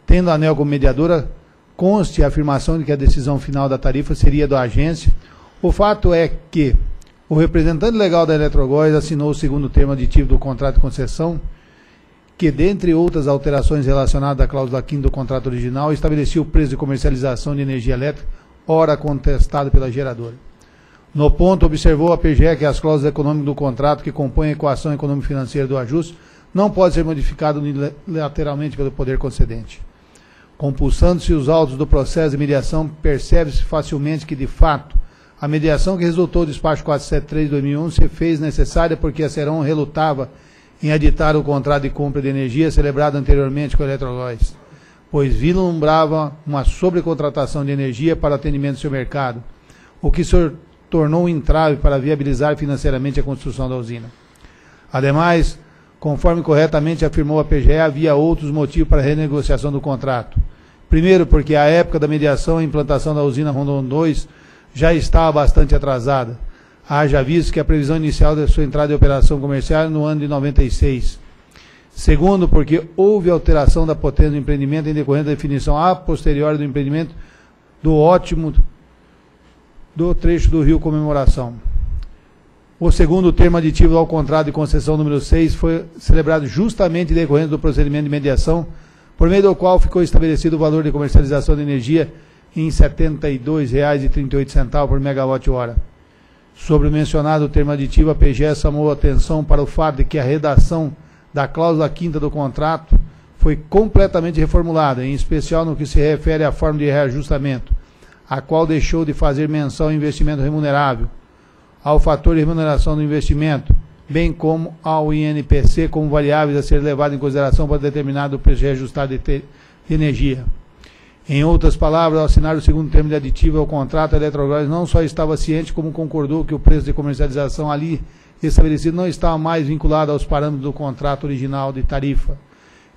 tendo a ANEEL como mediadora, conste a afirmação de que a decisão final da tarifa seria da agência. O fato é que o representante legal da Eletrogóes assinou o segundo termo aditivo do contrato de concessão, que, dentre outras alterações relacionadas à cláusula quinta do contrato original, estabelecia o preço de comercialização de energia elétrica, ora contestado pela geradora. No ponto, observou a P G E que as cláusulas econômicas do contrato que compõem a equação econômico-financeira do ajuste não pode ser modificado unilateralmente pelo poder concedente. Compulsando-se os autos do processo de mediação, percebe-se facilmente que, de fato, a mediação que resultou do despacho quatrocentos e setenta e três de dois mil e um se fez necessária porque a Ceron relutava em aditar o contrato de compra de energia celebrado anteriormente com a Eletrogóes, pois vislumbrava uma sobrecontratação de energia para atendimento do seu mercado, o que se tornou um entrave para viabilizar financeiramente a construção da usina. Ademais, conforme corretamente afirmou a P G E, havia outros motivos para a renegociação do contrato. Primeiro, porque à época da mediação e implantação da usina Rondon dois já estava bastante atrasada, haja visto que a previsão inicial da sua entrada em operação comercial no ano de noventa e seis. Segundo, porque houve alteração da potência do empreendimento em decorrência da definição a posteriori do empreendimento do ótimo do trecho do Rio Comemoração. O segundo termo aditivo ao contrato de concessão número seis foi celebrado justamente em decorrência do procedimento de mediação, por meio do qual ficou estabelecido o valor de comercialização de energia em setenta e dois reais e trinta e oito centavos por megawatt-hora. Sobre o mencionado termo aditivo, a P G E chamou atenção para o fato de que a redação da cláusula quinta do contrato foi completamente reformulada, em especial no que se refere à forma de reajustamento, a qual deixou de fazer menção ao investimento remunerável, ao fator de remuneração do investimento, bem como ao I N P C como variáveis a ser levado em consideração para determinado preço reajustado de, de energia. Em outras palavras, ao assinar o segundo termo de aditivo ao contrato, a Eletrogóes não só estava ciente, como concordou que o preço de comercialização ali estabelecido não estava mais vinculado aos parâmetros do contrato original de tarifa,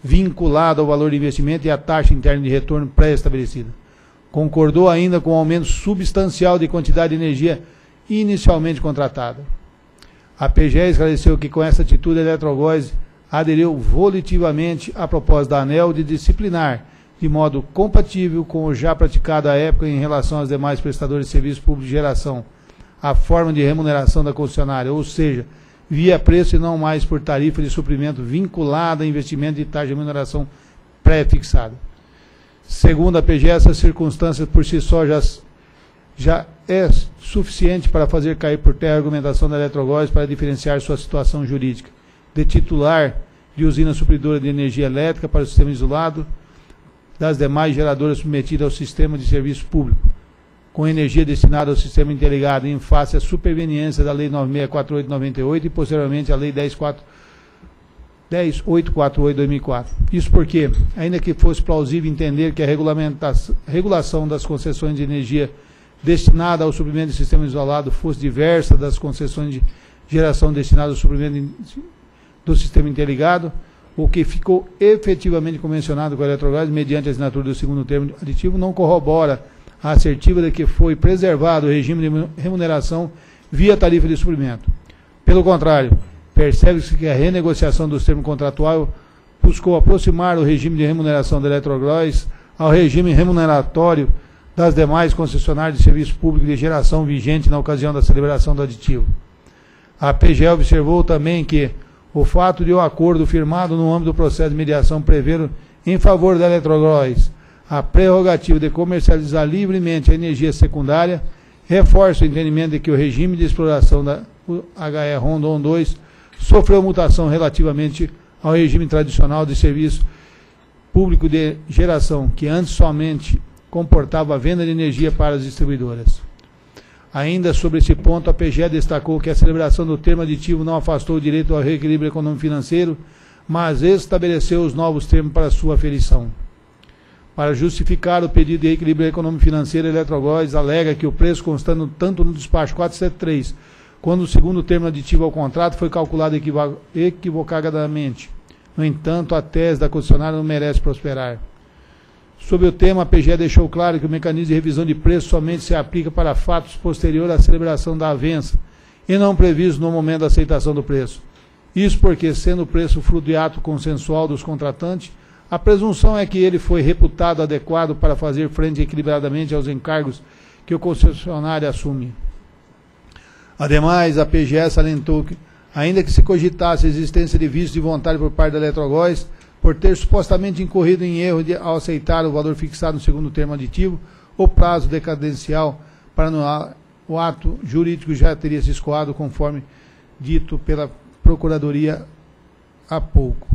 vinculado ao valor de investimento e à taxa interna de retorno pré-estabelecida. Concordou ainda com o aumento substancial de quantidade de energia inicialmente contratada. A P G E esclareceu que com essa atitude a Eletrogóes aderiu volitivamente à proposta da ANEEL de disciplinar, de modo compatível com o já praticado à época em relação aos demais prestadores de serviços públicos de geração, a forma de remuneração da concessionária, ou seja, via preço e não mais por tarifa de suprimento vinculada a investimento e taxa de remuneração pré-fixada. Segundo a P G E, essas circunstâncias por si só já, já é suficiente para fazer cair por terra a argumentação da Eletrogóes para diferenciar sua situação jurídica de titular de usina supridora de energia elétrica para o sistema isolado das demais geradoras submetidas ao sistema de serviço público, com energia destinada ao sistema interligado em face à superveniência da Lei nove seis quatro oito de noventa e oito e, posteriormente, a Lei dez mil oitocentos e quarenta e oito de dois mil e quatro. Isso porque, ainda que fosse plausível entender que a regulação das concessões de energia destinada ao suprimento de sistema isolado fosse diversa das concessões de geração destinadas ao suprimento do sistema interligado, o que ficou efetivamente convencionado com a Eletrogóes, mediante a assinatura do segundo termo aditivo, não corrobora a assertiva de que foi preservado o regime de remuneração via tarifa de suprimento. Pelo contrário, percebe-se que a renegociação dos termos contratual buscou aproximar o regime de remuneração da Eletrogóes ao regime remuneratório das demais concessionárias de serviço público de geração vigente na ocasião da celebração do aditivo. A P G E observou também que o fato de o acordo firmado no âmbito do processo de mediação prever em favor da Eletrogóes a prerrogativa de comercializar livremente a energia secundária, reforça o entendimento de que o regime de exploração da U H E Rondon dois sofreu mutação relativamente ao regime tradicional de serviço público de geração, que antes somente comportava a venda de energia para as distribuidoras. Ainda sobre esse ponto, a P G E destacou que a celebração do termo aditivo não afastou o direito ao reequilíbrio econômico-financeiro, mas estabeleceu os novos termos para sua aferição. Para justificar o pedido de equilíbrio econômico-financeiro, a Eletrogóes alega que o preço constando tanto no despacho quatrocentos e setenta e três, quando o segundo termo aditivo ao contrato foi calculado equivocadamente. No entanto, a tese da concessionária não merece prosperar. Sobre o tema, a P G E deixou claro que o mecanismo de revisão de preço somente se aplica para fatos posteriores à celebração da avença e não previsto no momento da aceitação do preço. Isso porque, sendo o preço fruto de ato consensual dos contratantes, a presunção é que ele foi reputado adequado para fazer frente equilibradamente aos encargos que o concessionário assume. Ademais, a P G E salientou que, ainda que se cogitasse a existência de vício de vontade por parte da Eletrogóes, por ter supostamente incorrido em erro de, ao aceitar o valor fixado no segundo termo aditivo, o prazo decadencial para anular o ato jurídico já teria se escoado, conforme dito pela Procuradoria há pouco.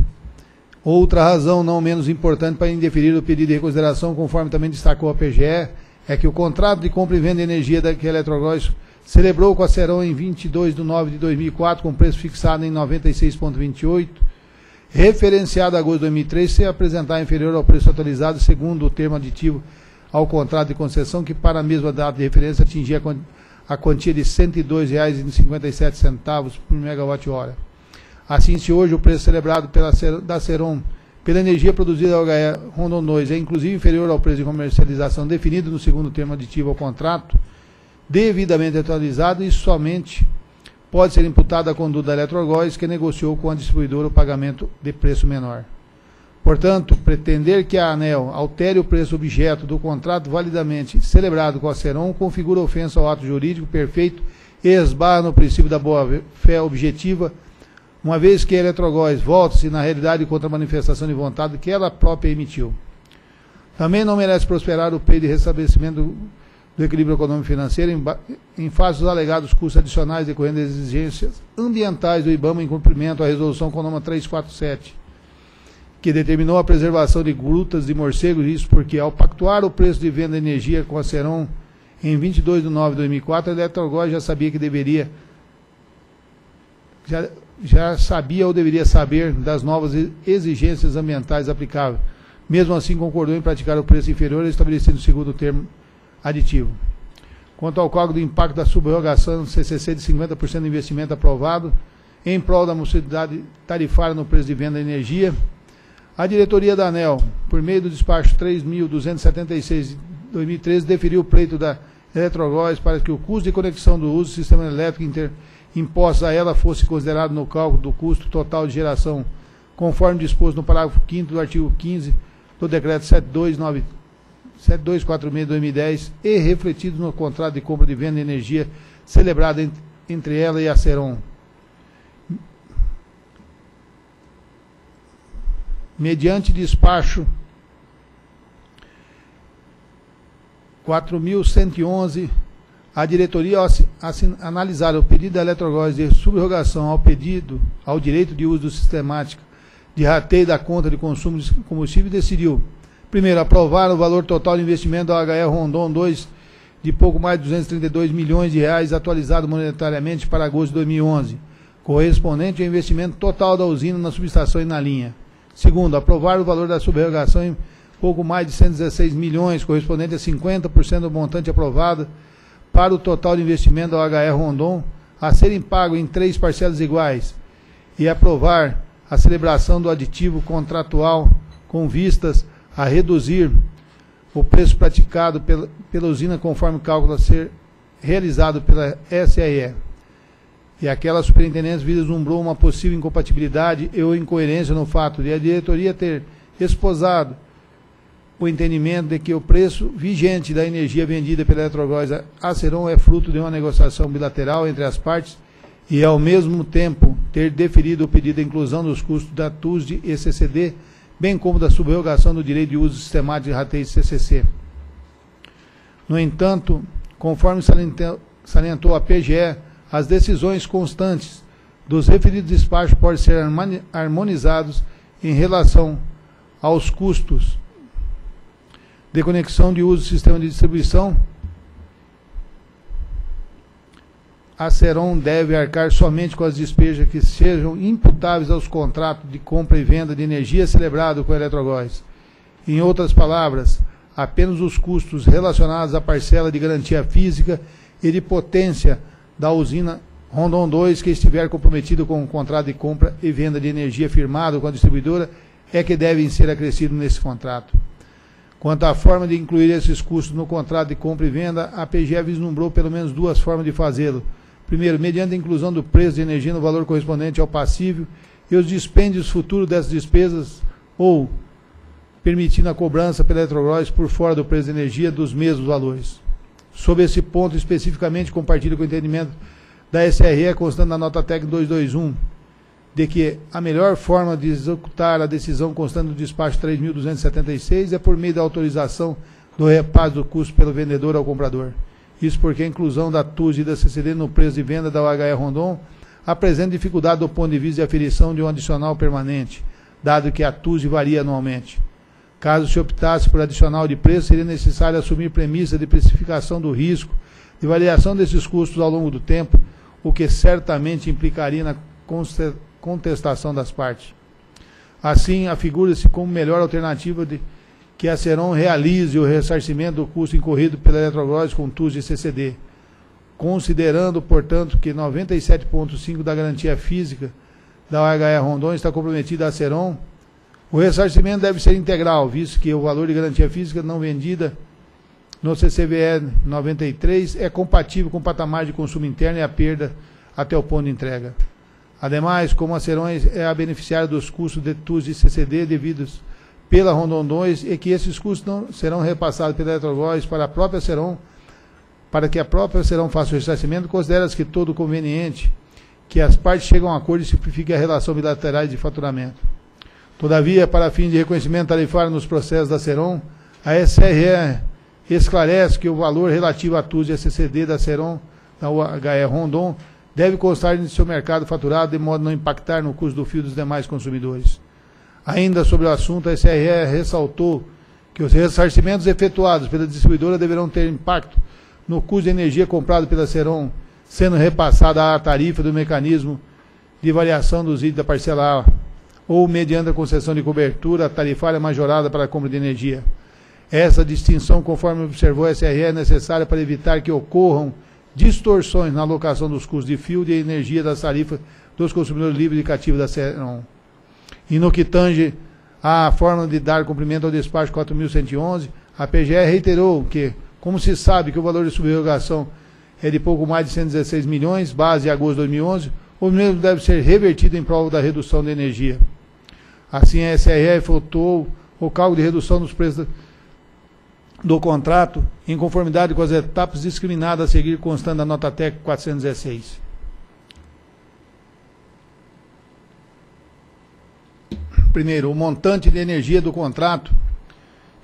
Outra razão não menos importante para indeferir o pedido de reconsideração, conforme também destacou a P G E, é que o contrato de compra e venda de energia da que a Eletrogóes celebrou com a Ceron em vinte e dois de nove de dois mil e quatro, com preço fixado em noventa e seis vírgula vinte e oito, referenciado a agosto de dois mil e três, se apresentar inferior ao preço atualizado, segundo o termo aditivo ao contrato de concessão, que para a mesma data de referência atingia a quantia de cento e dois reais e cinquenta e sete centavos por megawatt-hora. Assim, se hoje o preço celebrado pela, da Ceron pela energia produzida da U H E Rondon dois é inclusive inferior ao preço de comercialização definido no segundo termo aditivo ao contrato, devidamente atualizado, isso somente pode ser imputado à conduta da Eletrogóes, que negociou com a distribuidora o pagamento de preço menor. Portanto, pretender que a ANEEL altere o preço objeto do contrato validamente celebrado com a Ceron configura ofensa ao ato jurídico perfeito e esbarra no princípio da boa-fé objetiva, uma vez que a Eletrogóes volta-se, na realidade, contra a manifestação de vontade que ela própria emitiu. Também não merece prosperar o pedido de restabelecimento do, do equilíbrio econômico-financeiro em, em face dos alegados custos adicionais decorrendo das exigências ambientais do IBAMA em cumprimento à resolução CONAMA trezentos e quarenta e sete, que determinou a preservação de grutas de morcegos, isso porque, ao pactuar o preço de venda de energia com a Ceron em vinte e dois de nove de dois mil e quatro, a Eletrogóes já sabia que deveria... Já, já sabia ou deveria saber das novas exigências ambientais aplicáveis, mesmo assim concordou em praticar o preço inferior estabelecido no segundo termo aditivo. Quanto ao cálculo do impacto da subrogação no C C C de cinquenta por cento do investimento aprovado em prol da mobilidade tarifária no preço de venda de energia, a diretoria da ANEEL, por meio do despacho três mil duzentos e setenta e seis de dois mil e treze, deferiu o pleito da Eletrogóes para que o custo de conexão do uso do sistema elétrico inter imposto a ela fosse considerado no cálculo do custo total de geração, conforme disposto no parágrafo quinto do artigo quinze do decreto setenta e dois quarenta e seis de dois mil e dez e refletido no contrato de compra de venda de energia celebrado ent entre ela e a Ceron, mediante despacho quatro mil cento e onze. A diretoria analisará o pedido da Eletrogóes de subrogação ao pedido ao direito de uso do sistemático de rateio da conta de consumo de combustível e decidiu, primeiro, aprovar o valor total de investimento da U H E Rondon dois de pouco mais de duzentos e trinta e dois milhões de reais, atualizado monetariamente para agosto de dois mil e onze, correspondente ao investimento total da usina na subestação e na linha. Segundo, aprovar o valor da subrogação em pouco mais de cento e dezesseis milhões, correspondente a cinquenta por cento do montante aprovado, para o total de investimento da U H E Rondon, a serem pago em três parcelas iguais, e aprovar a celebração do aditivo contratual com vistas a reduzir o preço praticado pela, pela usina conforme o cálculo a ser realizado pela S R E. E aquela superintendência vislumbrou uma possível incompatibilidade ou incoerência no fato de a diretoria ter esposado o entendimento de que o preço vigente da energia vendida pela Eletrogóes a Ceron é fruto de uma negociação bilateral entre as partes e, ao mesmo tempo, ter deferido o pedido de inclusão dos custos da T U S D e C C D, bem como da subrogação do direito de uso sistemático de rateio de C C C. No entanto, conforme salientou a P G E, as decisões constantes dos referidos despachos podem ser harmonizados em relação aos custos de conexão de uso do sistema de distribuição. A Ceron deve arcar somente com as despesas que sejam imputáveis aos contratos de compra e venda de energia celebrado com a Eletrogóes. Em outras palavras, apenas os custos relacionados à parcela de garantia física e de potência da usina Rondon dois que estiver comprometido com o contrato de compra e venda de energia firmado com a distribuidora é que devem ser acrescidos nesse contrato. Quanto à forma de incluir esses custos no contrato de compra e venda, a P G E vislumbrou pelo menos duas formas de fazê-lo. Primeiro, mediante a inclusão do preço de energia no valor correspondente ao passivo e os dispêndios futuros dessas despesas, ou permitindo a cobrança pela Eletrogóes por fora do preço de energia dos mesmos valores. Sobre esse ponto, especificamente, compartilho com o entendimento da S R E, constando na nota técnica duzentos e vinte e um, de que a melhor forma de executar a decisão constante do despacho três mil duzentos e setenta e seis é por meio da autorização do repasse do custo pelo vendedor ao comprador. Isso porque a inclusão da T U S e da C C D no preço de venda da U H E Rondon apresenta dificuldade do ponto de vista de aferição de um adicional permanente, dado que a T U S varia anualmente. Caso se optasse por adicional de preço, seria necessário assumir premissa de precificação do risco de variação desses custos ao longo do tempo, o que certamente implicaria na constatação contestação das partes. Assim, afigura-se como melhor alternativa de que a Ceron realize o ressarcimento do custo incorrido pela Eletrogóes com T U S e C C D, considerando, portanto, que noventa e sete vírgula cinco por cento da garantia física da U H E Rondon está comprometida a Ceron, o ressarcimento deve ser integral, visto que o valor de garantia física não vendida no C C V E noventa e três é compatível com o patamar de consumo interno e a perda até o ponto de entrega. Ademais, como a Ceron é a beneficiária dos custos de T U S e C C D devidos pela Rondon dois, e que esses custos não serão repassados pela Eletrogóes para a própria Ceron, para que a própria Ceron faça o ressarcimento, considera-se que todo conveniente que as partes cheguem a um acordo e simplifique a relação bilateral de faturamento. Todavia, para fins de reconhecimento tarifário nos processos da Ceron, a S R E esclarece que o valor relativo a T U S e a C C D da Ceron, da U H E Rondon, deve constar no seu mercado faturado, de modo a não impactar no custo do fio dos demais consumidores. Ainda sobre o assunto, a S R E ressaltou que os ressarcimentos efetuados pela distribuidora deverão ter impacto no custo de energia comprado pela Ceron, sendo repassada à tarifa do mecanismo de variação dos I D da parcela A, ou mediante a concessão de cobertura tarifária majorada para a compra de energia. Essa distinção, conforme observou a S R E, é necessária para evitar que ocorram distorções na alocação dos custos de fio de energia das tarifas dos consumidores livres de cativo da Ceron. E no que tange à forma de dar cumprimento ao despacho quatro mil cento e onze, a P G E reiterou que, como se sabe que o valor de subrogação é de pouco mais de cento e dezesseis milhões, base em agosto de dois mil e onze, o mesmo deve ser revertido em prol da redução da energia. Assim, a S R E efetuou o cálculo de redução dos preços do contrato em conformidade com as etapas discriminadas a seguir, constando a nota técnica quatrocentos e dezesseis. Primeiro, o montante de energia do contrato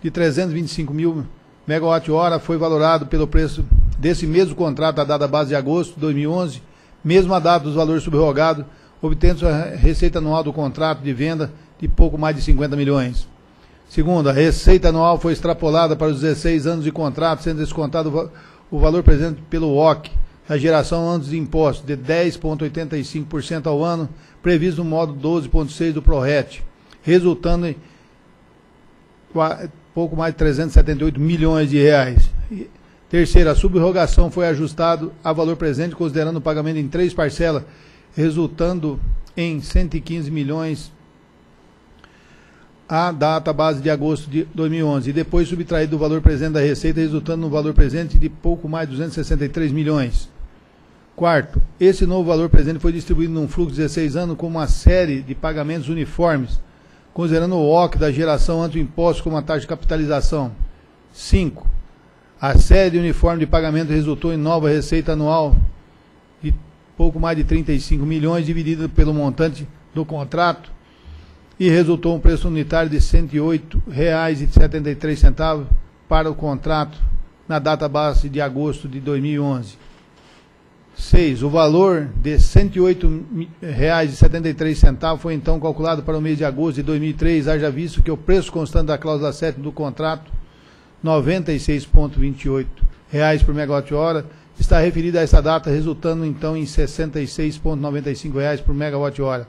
de trezentos e vinte e cinco mil megawatt-hora foi valorado pelo preço desse mesmo contrato a dada base de agosto de dois mil e onze, mesmo a data dos valores subrogados, obtendo a receita anual do contrato de venda de pouco mais de cinquenta milhões. Segundo, a receita anual foi extrapolada para os dezesseis anos de contrato, sendo descontado o valor presente pelo O C, da geração antes de impostos, de dez vírgula oitenta e cinco por cento ao ano, previsto no módulo doze ponto seis do ProRet, resultando em pouco mais de trezentos e setenta e oito milhões de reais. Terceiro, a subrogação foi ajustada a valor presente, considerando o pagamento em três parcelas, resultando em cento e quinze milhões à data base de agosto de dois mil e onze, e depois subtraído do valor presente da receita, resultando no valor presente de pouco mais de duzentos e sessenta e três milhões. Quarto, esse novo valor presente foi distribuído num fluxo de dezesseis anos como uma série de pagamentos uniformes, considerando o O C da geração antes do imposto como a taxa de capitalização. Cinco, a série uniforme de pagamento resultou em nova receita anual de pouco mais de trinta e cinco milhões, dividida pelo montante do contrato, e resultou um preço unitário de cento e oito reais e setenta e três centavos para o contrato na data base de agosto de dois mil e onze. seis. O valor de cento e oito reais e setenta e três centavos foi então calculado para o mês de agosto de dois mil e três, haja visto que o preço constante da cláusula sete do contrato, noventa e seis reais e vinte e oito centavos por megawatt-hora, está referido a essa data, resultando então em sessenta e seis reais e noventa e cinco centavos por megawatt-hora.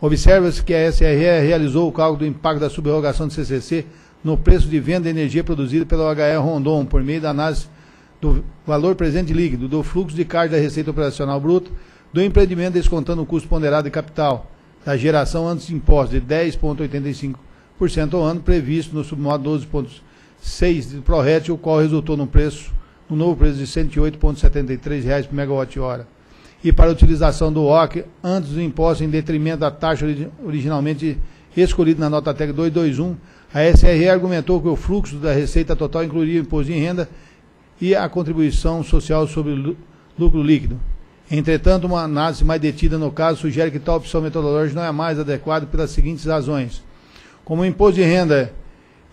Observa-se que a S R E realizou o cálculo do impacto da subrogação do C C C no preço de venda de energia produzida pela U H E Rondon, por meio da análise do valor presente líquido, do fluxo de caixa da receita operacional bruta, do empreendimento descontando o custo ponderado de capital, da geração antes de impostos de dez vírgula oitenta e cinco por cento ao ano, previsto no submódulo doze ponto seis do ProRet, o qual resultou no preço, no novo preço de cento e oito reais e setenta e três centavos por megawatt-hora. E para a utilização do O C antes do imposto em detrimento da taxa originalmente escolhida na nota técnica duzentos e vinte e um, a S R E argumentou que o fluxo da receita total incluiria o imposto de renda e a contribuição social sobre o lucro líquido. Entretanto, uma análise mais detida no caso sugere que tal opção metodológica não é mais adequada pelas seguintes razões. Como o imposto de renda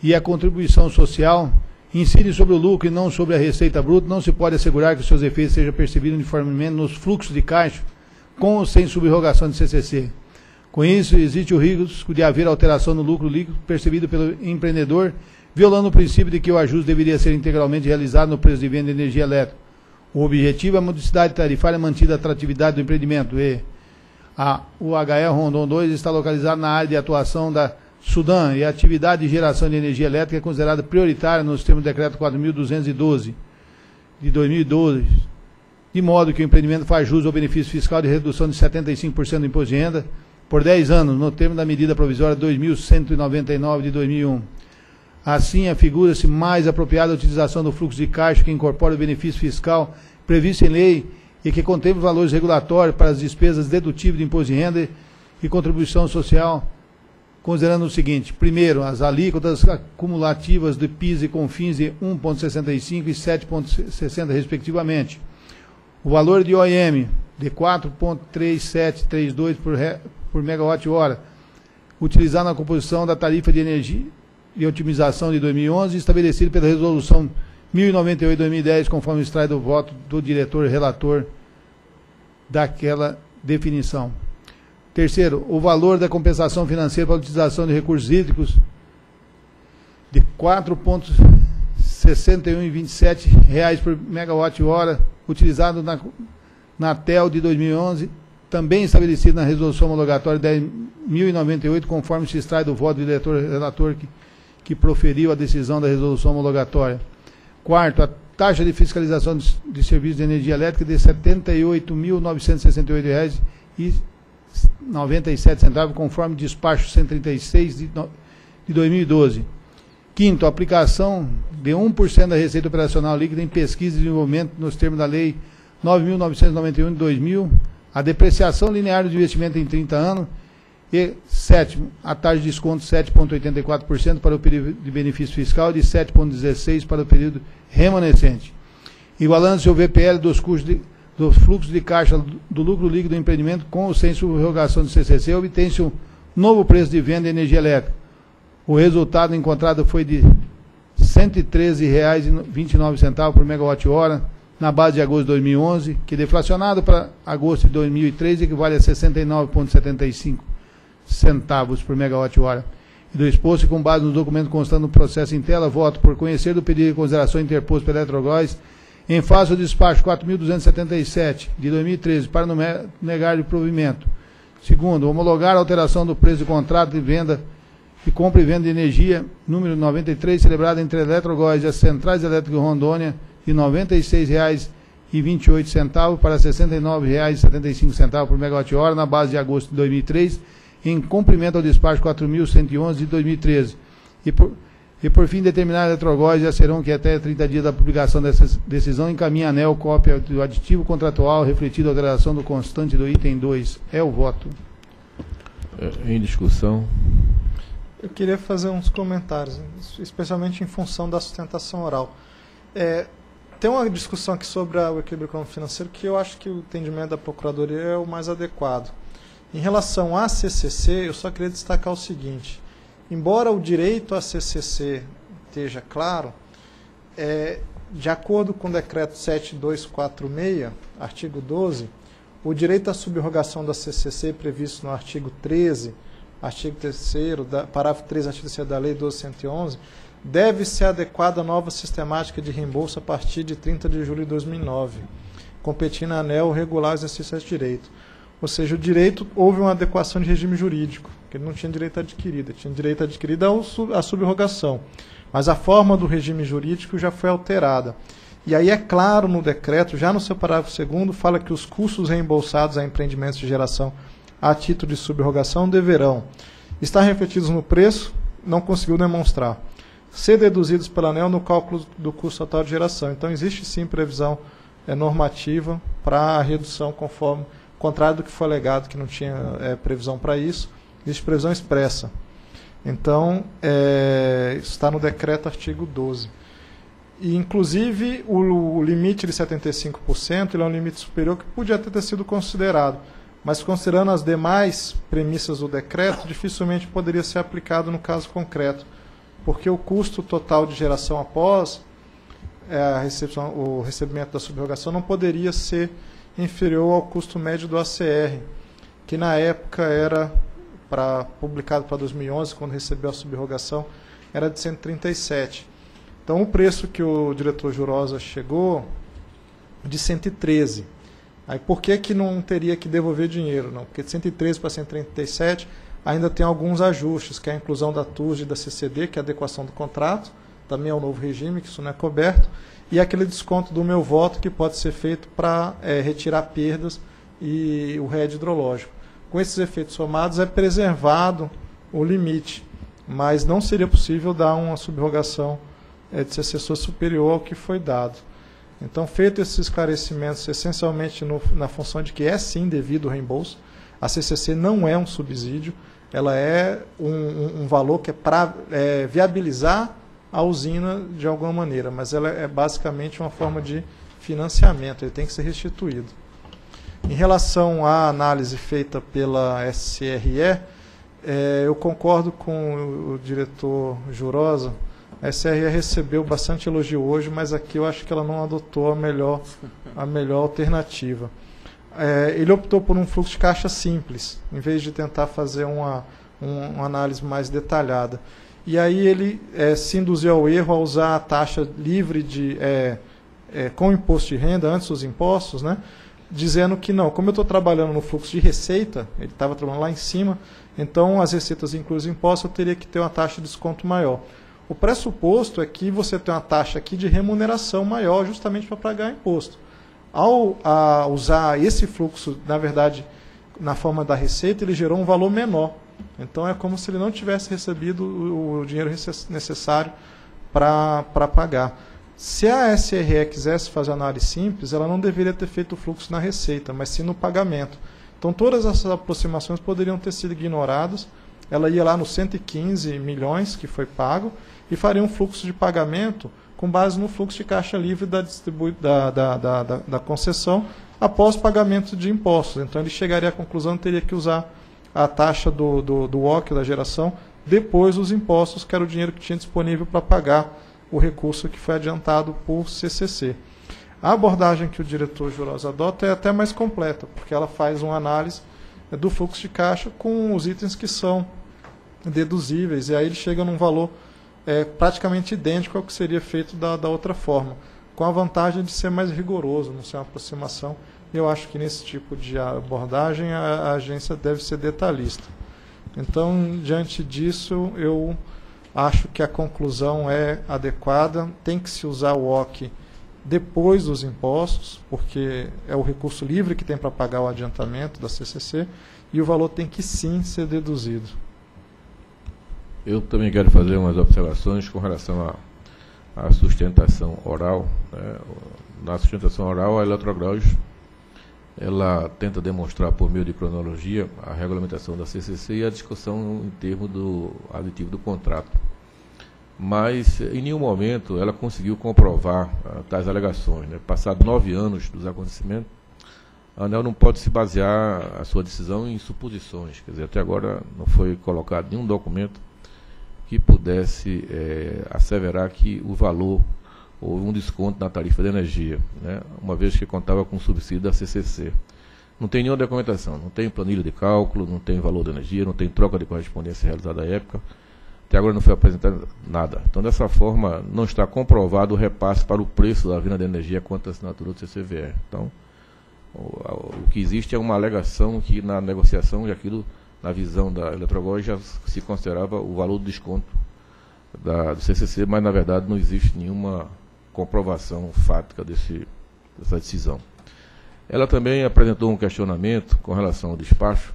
e a contribuição social incidem sobre o lucro e não sobre a receita bruta, não se pode assegurar que seus efeitos sejam percebidos uniformemente nos fluxos de caixa, com ou sem subrogação de C C C. Com isso, existe o risco de haver alteração no lucro líquido percebido pelo empreendedor, violando o princípio de que o ajuste deveria ser integralmente realizado no preço de venda de energia elétrica. O objetivo é a modicidade tarifária mantida a atratividade do empreendimento. E a U H E Rondon dois está localizada na área de atuação da Sudam, e a atividade de geração de energia elétrica é considerada prioritária no sistema do decreto quatro mil duzentos e doze, de dois mil e doze, de modo que o empreendimento faz jus ao benefício fiscal de redução de setenta e cinco por cento do imposto de renda por dez anos, no termo da medida provisória dois mil cento e noventa e nove, de dois mil e um. Assim, afigura-se mais apropriada a utilização do fluxo de caixa que incorpora o benefício fiscal previsto em lei e que contempla valores regulatórios para as despesas dedutíveis de imposto de renda e contribuição social, considerando o seguinte: primeiro, as alíquotas acumulativas do P I S e CONFINS de um vírgula sessenta e cinco por cento e sete vírgula sessenta por cento, respectivamente. O valor de O I M de quatro vírgula três sete três dois por, por megawatt-hora, utilizado na composição da tarifa de energia e otimização de dois mil e onze, estabelecido pela Resolução mil e noventa e oito de dois mil e dez, conforme extrai do voto do diretor-relator daquela definição. Terceiro, o valor da compensação financeira para a utilização de recursos hídricos de quatro vírgula sessenta e um e vinte e sete reais por megawatt-hora, utilizado na, na T E L de dois mil e onze, também estabelecido na resolução homologatória dez mil e noventa e oito, conforme se extrai do voto do diretor-relator que, que proferiu a decisão da resolução homologatória. Quarto, a taxa de fiscalização de, de serviços de energia elétrica de setenta e oito mil novecentos e sessenta e oito reais e noventa e sete centavos, conforme despacho cento e trinta e seis de, de dois mil e doze. Quinto, a aplicação de um por cento da receita operacional líquida em pesquisa e desenvolvimento nos termos da Lei nove mil novecentos e noventa e um de dois mil, a depreciação linear do investimento em trinta anos e, sétimo, a taxa de desconto sete vírgula oitenta e quatro por cento para o período de benefício fiscal e de sete vírgula dezesseis por cento para o período remanescente. Igualando-se o V P L dos custos de, dos fluxos de caixa do lucro líquido do empreendimento com ou sem subrogação do C C C, obtém-se um novo preço de venda de energia elétrica. O resultado encontrado foi de cento e treze reais e vinte e nove centavos por megawatt-hora, na base de agosto de dois mil e onze, que deflacionado para agosto de dois mil e treze equivale a sessenta e nove vírgula setenta e cinco centavos por megawatt-hora. E do exposto, com base no documento constando no processo em tela, voto por conhecer do pedido de consideração interposto pela Eletrogóes em face do despacho quatro mil duzentos e setenta e sete de dois mil e treze para negar de provimento. Segundo, homologar a alteração do preço do contrato de venda de compra e venda de energia número noventa e três, celebrado entre a Eletrogóes e as centrais elétricas de Rondônia, de noventa e seis reais e vinte e oito centavos para sessenta e nove reais e setenta e cinco centavos por megawatt-hora, na base de agosto de dois mil e três, em cumprimento ao despacho quatro mil cento e onze de dois mil e treze. E por, e por fim, determinar a Eletrogóes e a Ceron que até trinta dias da publicação dessa decisão encaminha a ANEEL cópia do aditivo contratual refletido a alteração do constante do item dois. É o voto. É, em discussão. Eu queria fazer uns comentários, especialmente em função da sustentação oral. É, tem uma discussão aqui sobre o equilíbrio econômico-financeiro que eu acho que o entendimento da Procuradoria é o mais adequado. Em relação à C C C, eu só queria destacar o seguinte. Embora o direito à C C C esteja claro, é, de acordo com o decreto sete mil duzentos e quarenta e seis, artigo doze, o direito à subrogação da C C C previsto no artigo treze, artigo terceiro, da, parágrafo três, artigo terceiro da Lei doze mil cento e onze, deve ser adequada à nova sistemática de reembolso a partir de trinta de julho de dois mil e nove, competindo a ANEEL regular o exercício desse direito. Ou seja, o direito, houve uma adequação de regime jurídico, que ele não tinha direito adquirido, tinha direito adquirido à subrogação, mas a forma do regime jurídico já foi alterada. E aí é claro no decreto, já no seu parágrafo segundo, fala que os custos reembolsados a empreendimentos de geração a título de subrogação deverão estar refletidos no preço, não conseguiu demonstrar, ser deduzidos pela ANEEL no cálculo do custo total de geração. Então, existe sim previsão é, normativa para a redução conforme, contrário do que foi alegado, que não tinha é, previsão para isso, existe previsão expressa. Então, é, está no decreto artigo doze. E, inclusive, o, o limite de setenta e cinco por cento ele é um limite superior que podia até ter sido considerado, mas considerando as demais premissas do decreto, dificilmente poderia ser aplicado no caso concreto, porque o custo total de geração após é, a recepção, o recebimento da subrogação não poderia ser inferior ao custo médio do A C R, que na época era, pra, publicado para dois mil e onze, quando recebeu a subrogação, era de cento e trinta e sete. Então, o preço que o diretor Jurhosa chegou, de cento e treze. Aí, por que que não teria que devolver dinheiro? Não, porque de cento e treze para cento e trinta e sete ainda tem alguns ajustes, que é a inclusão da T U S D e da C C D, que é a adequação do contrato, também é o novo regime, que isso não é coberto, e aquele desconto do meu voto que pode ser feito para é, retirar perdas e o R E D hidrológico. Com esses efeitos somados é preservado o limite, mas não seria possível dar uma subrogação é, de C C C superior ao que foi dado. Então, feito esses esclarecimentos, essencialmente no, na função de que é sim devido o reembolso, a C C C não é um subsídio, ela é um, um, um valor que é para é, viabilizar a usina de alguma maneira, mas ela é basicamente uma forma de financiamento, ele tem que ser restituído. Em relação à análise feita pela S R E, é, eu concordo com o, o diretor Jurhosa. A S R E recebeu bastante elogio hoje, mas aqui eu acho que ela não adotou a melhor, a melhor alternativa. É, ele optou por um fluxo de caixa simples, em vez de tentar fazer uma, um, uma análise mais detalhada. E aí ele é, se induziu ao erro a usar a taxa livre de, é, é, com imposto de renda, antes dos impostos, né, dizendo que não, como eu estou trabalhando no fluxo de receita, ele estava trabalhando lá em cima, então as receitas incluídas em impostos, eu teria que ter uma taxa de desconto maior. O pressuposto é que você tem uma taxa aqui de remuneração maior justamente para pagar imposto. Ao a usar esse fluxo, na verdade, na forma da receita, ele gerou um valor menor. Então é como se ele não tivesse recebido o dinheiro necessário para para pagar. Se a S R E quisesse fazer análise simples, ela não deveria ter feito o fluxo na receita, mas sim no pagamento. Então todas essas aproximações poderiam ter sido ignoradas. Ela ia lá nos cento e quinze milhões que foi pago e faria um fluxo de pagamento com base no fluxo de caixa livre da, distribu da, da, da, da, da concessão após pagamento de impostos. Então ele chegaria à conclusão que teria que usar a taxa do, do, do O C, da geração, depois os impostos, que era o dinheiro que tinha disponível para pagar o recurso que foi adiantado por C C C. A abordagem que o diretor Jurhosa adota é até mais completa, porque ela faz uma análise do fluxo de caixa com os itens que são deduzíveis, e aí ele chega num valor é, praticamente idêntico ao que seria feito da, da outra forma, com a vantagem de ser mais rigoroso, não ser uma aproximação. Eu acho que nesse tipo de abordagem a, a agência deve ser detalhista. Então, diante disso, eu acho que a conclusão é adequada, tem que se usar o O C depois dos impostos, porque é o recurso livre que tem para pagar o adiantamento da C C C, e o valor tem que sim ser deduzido. Eu também quero fazer umas observações com relação à, à sustentação oral. Né? Na sustentação oral, a Eletrogóes, ela tenta demonstrar por meio de cronologia a regulamentação da C C C e a discussão em termos do aditivo do contrato. Mas, em nenhum momento, ela conseguiu comprovar ah, tais alegações. Né? Passados nove anos dos acontecimentos, a ANEEL não pode se basear a sua decisão em suposições. Quer dizer, até agora não foi colocado nenhum documento que pudesse eh, asseverar que o valor houve um desconto na tarifa de energia, né? Uma vez que contava com o subsídio da C C C. Não tem nenhuma documentação, não tem planilha de cálculo, não tem valor da energia, não tem troca de correspondência realizada à época. Até agora não foi apresentado nada. Então, dessa forma, não está comprovado o repasse para o preço da venda de energia quanto à assinatura do C C V E. Então, o, o que existe é uma alegação que na negociação, e aquilo, na visão da Eletrogóes, já se considerava o valor do desconto da, do C C C, mas, na verdade, não existe nenhuma comprovação fática desse, dessa decisão. Ela também apresentou um questionamento com relação ao despacho,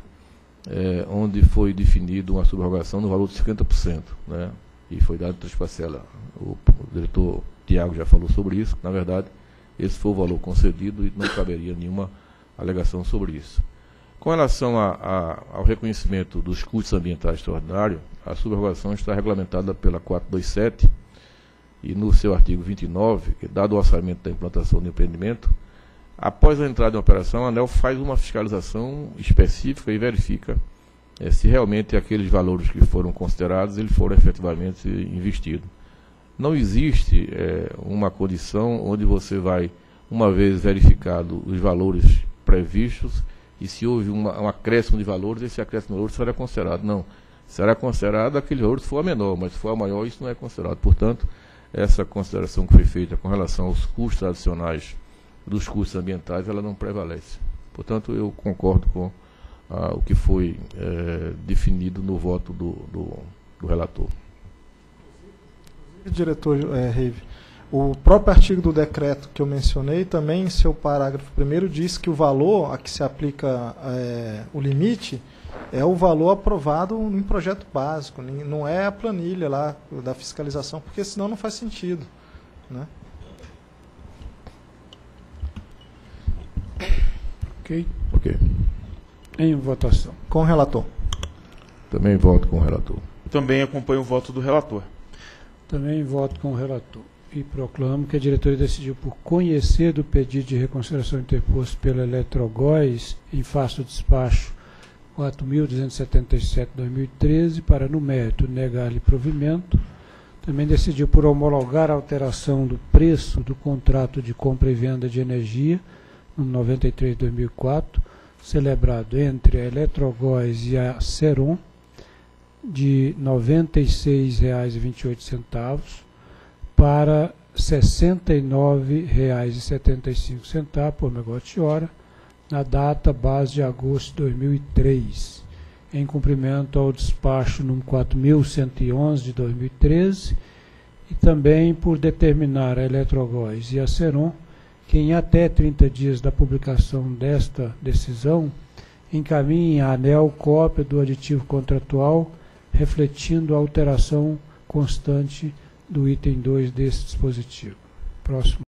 É, onde foi definida uma subrogação no valor de cinquenta por cento, né? E foi dado três parcelas. O, o diretor Tiago já falou sobre isso, na verdade, esse foi o valor concedido e não caberia nenhuma alegação sobre isso. Com relação a, a, ao reconhecimento dos custos ambientais extraordinários, a subrogação está regulamentada pela quatrocentos e vinte e sete e no seu artigo vinte e nove, que dado o orçamento da implantação do empreendimento, após a entrada em operação, a ANEEL faz uma fiscalização específica e verifica é, se realmente aqueles valores que foram considerados eles foram efetivamente investidos. Não existe é, uma condição onde você vai, uma vez verificado os valores previstos, e se houve uma, um acréscimo de valores, esse acréscimo de valores será considerado. Não, será considerado aquele valor se for a menor, mas se for a maior, isso não é considerado. Portanto, essa consideração que foi feita com relação aos custos adicionais dos custos ambientais, ela não prevalece. Portanto, eu concordo com ah, o que foi eh, definido no voto do, do, do relator. Diretor é, Reive, o próprio artigo do decreto que eu mencionei, também em seu parágrafo primeiro, diz que o valor a que se aplica é, o limite é o valor aprovado em projeto básico, não é a planilha lá da fiscalização, porque senão não faz sentido, né? Ok. Ok. Em votação. Com o relator. Também voto com o relator. Também acompanho o voto do relator. Também voto com o relator. E proclamo que a diretoria decidiu por conhecer do pedido de reconsideração interposto pela Eletrogóes em face do despacho quatro mil duzentos e setenta e sete barra dois mil e treze para, no mérito, negar-lhe provimento. Também decidiu por homologar a alteração do preço do contrato de compra e venda de energia noventa e três barra dois mil e quatro, celebrado entre a Eletrogóes e a Ceron, de noventa e seis reais e vinte e oito centavos para sessenta e nove reais e setenta e cinco centavos por megawatt-hora, na data base de agosto de dois mil e três, em cumprimento ao despacho número quatro mil cento e onze de dois mil e treze, e também por determinar a Eletrogóes e a Ceron que em até trinta dias da publicação desta decisão encaminhem à ANEEL cópia do aditivo contratual refletindo a alteração constante do item dois desse dispositivo. Próximo.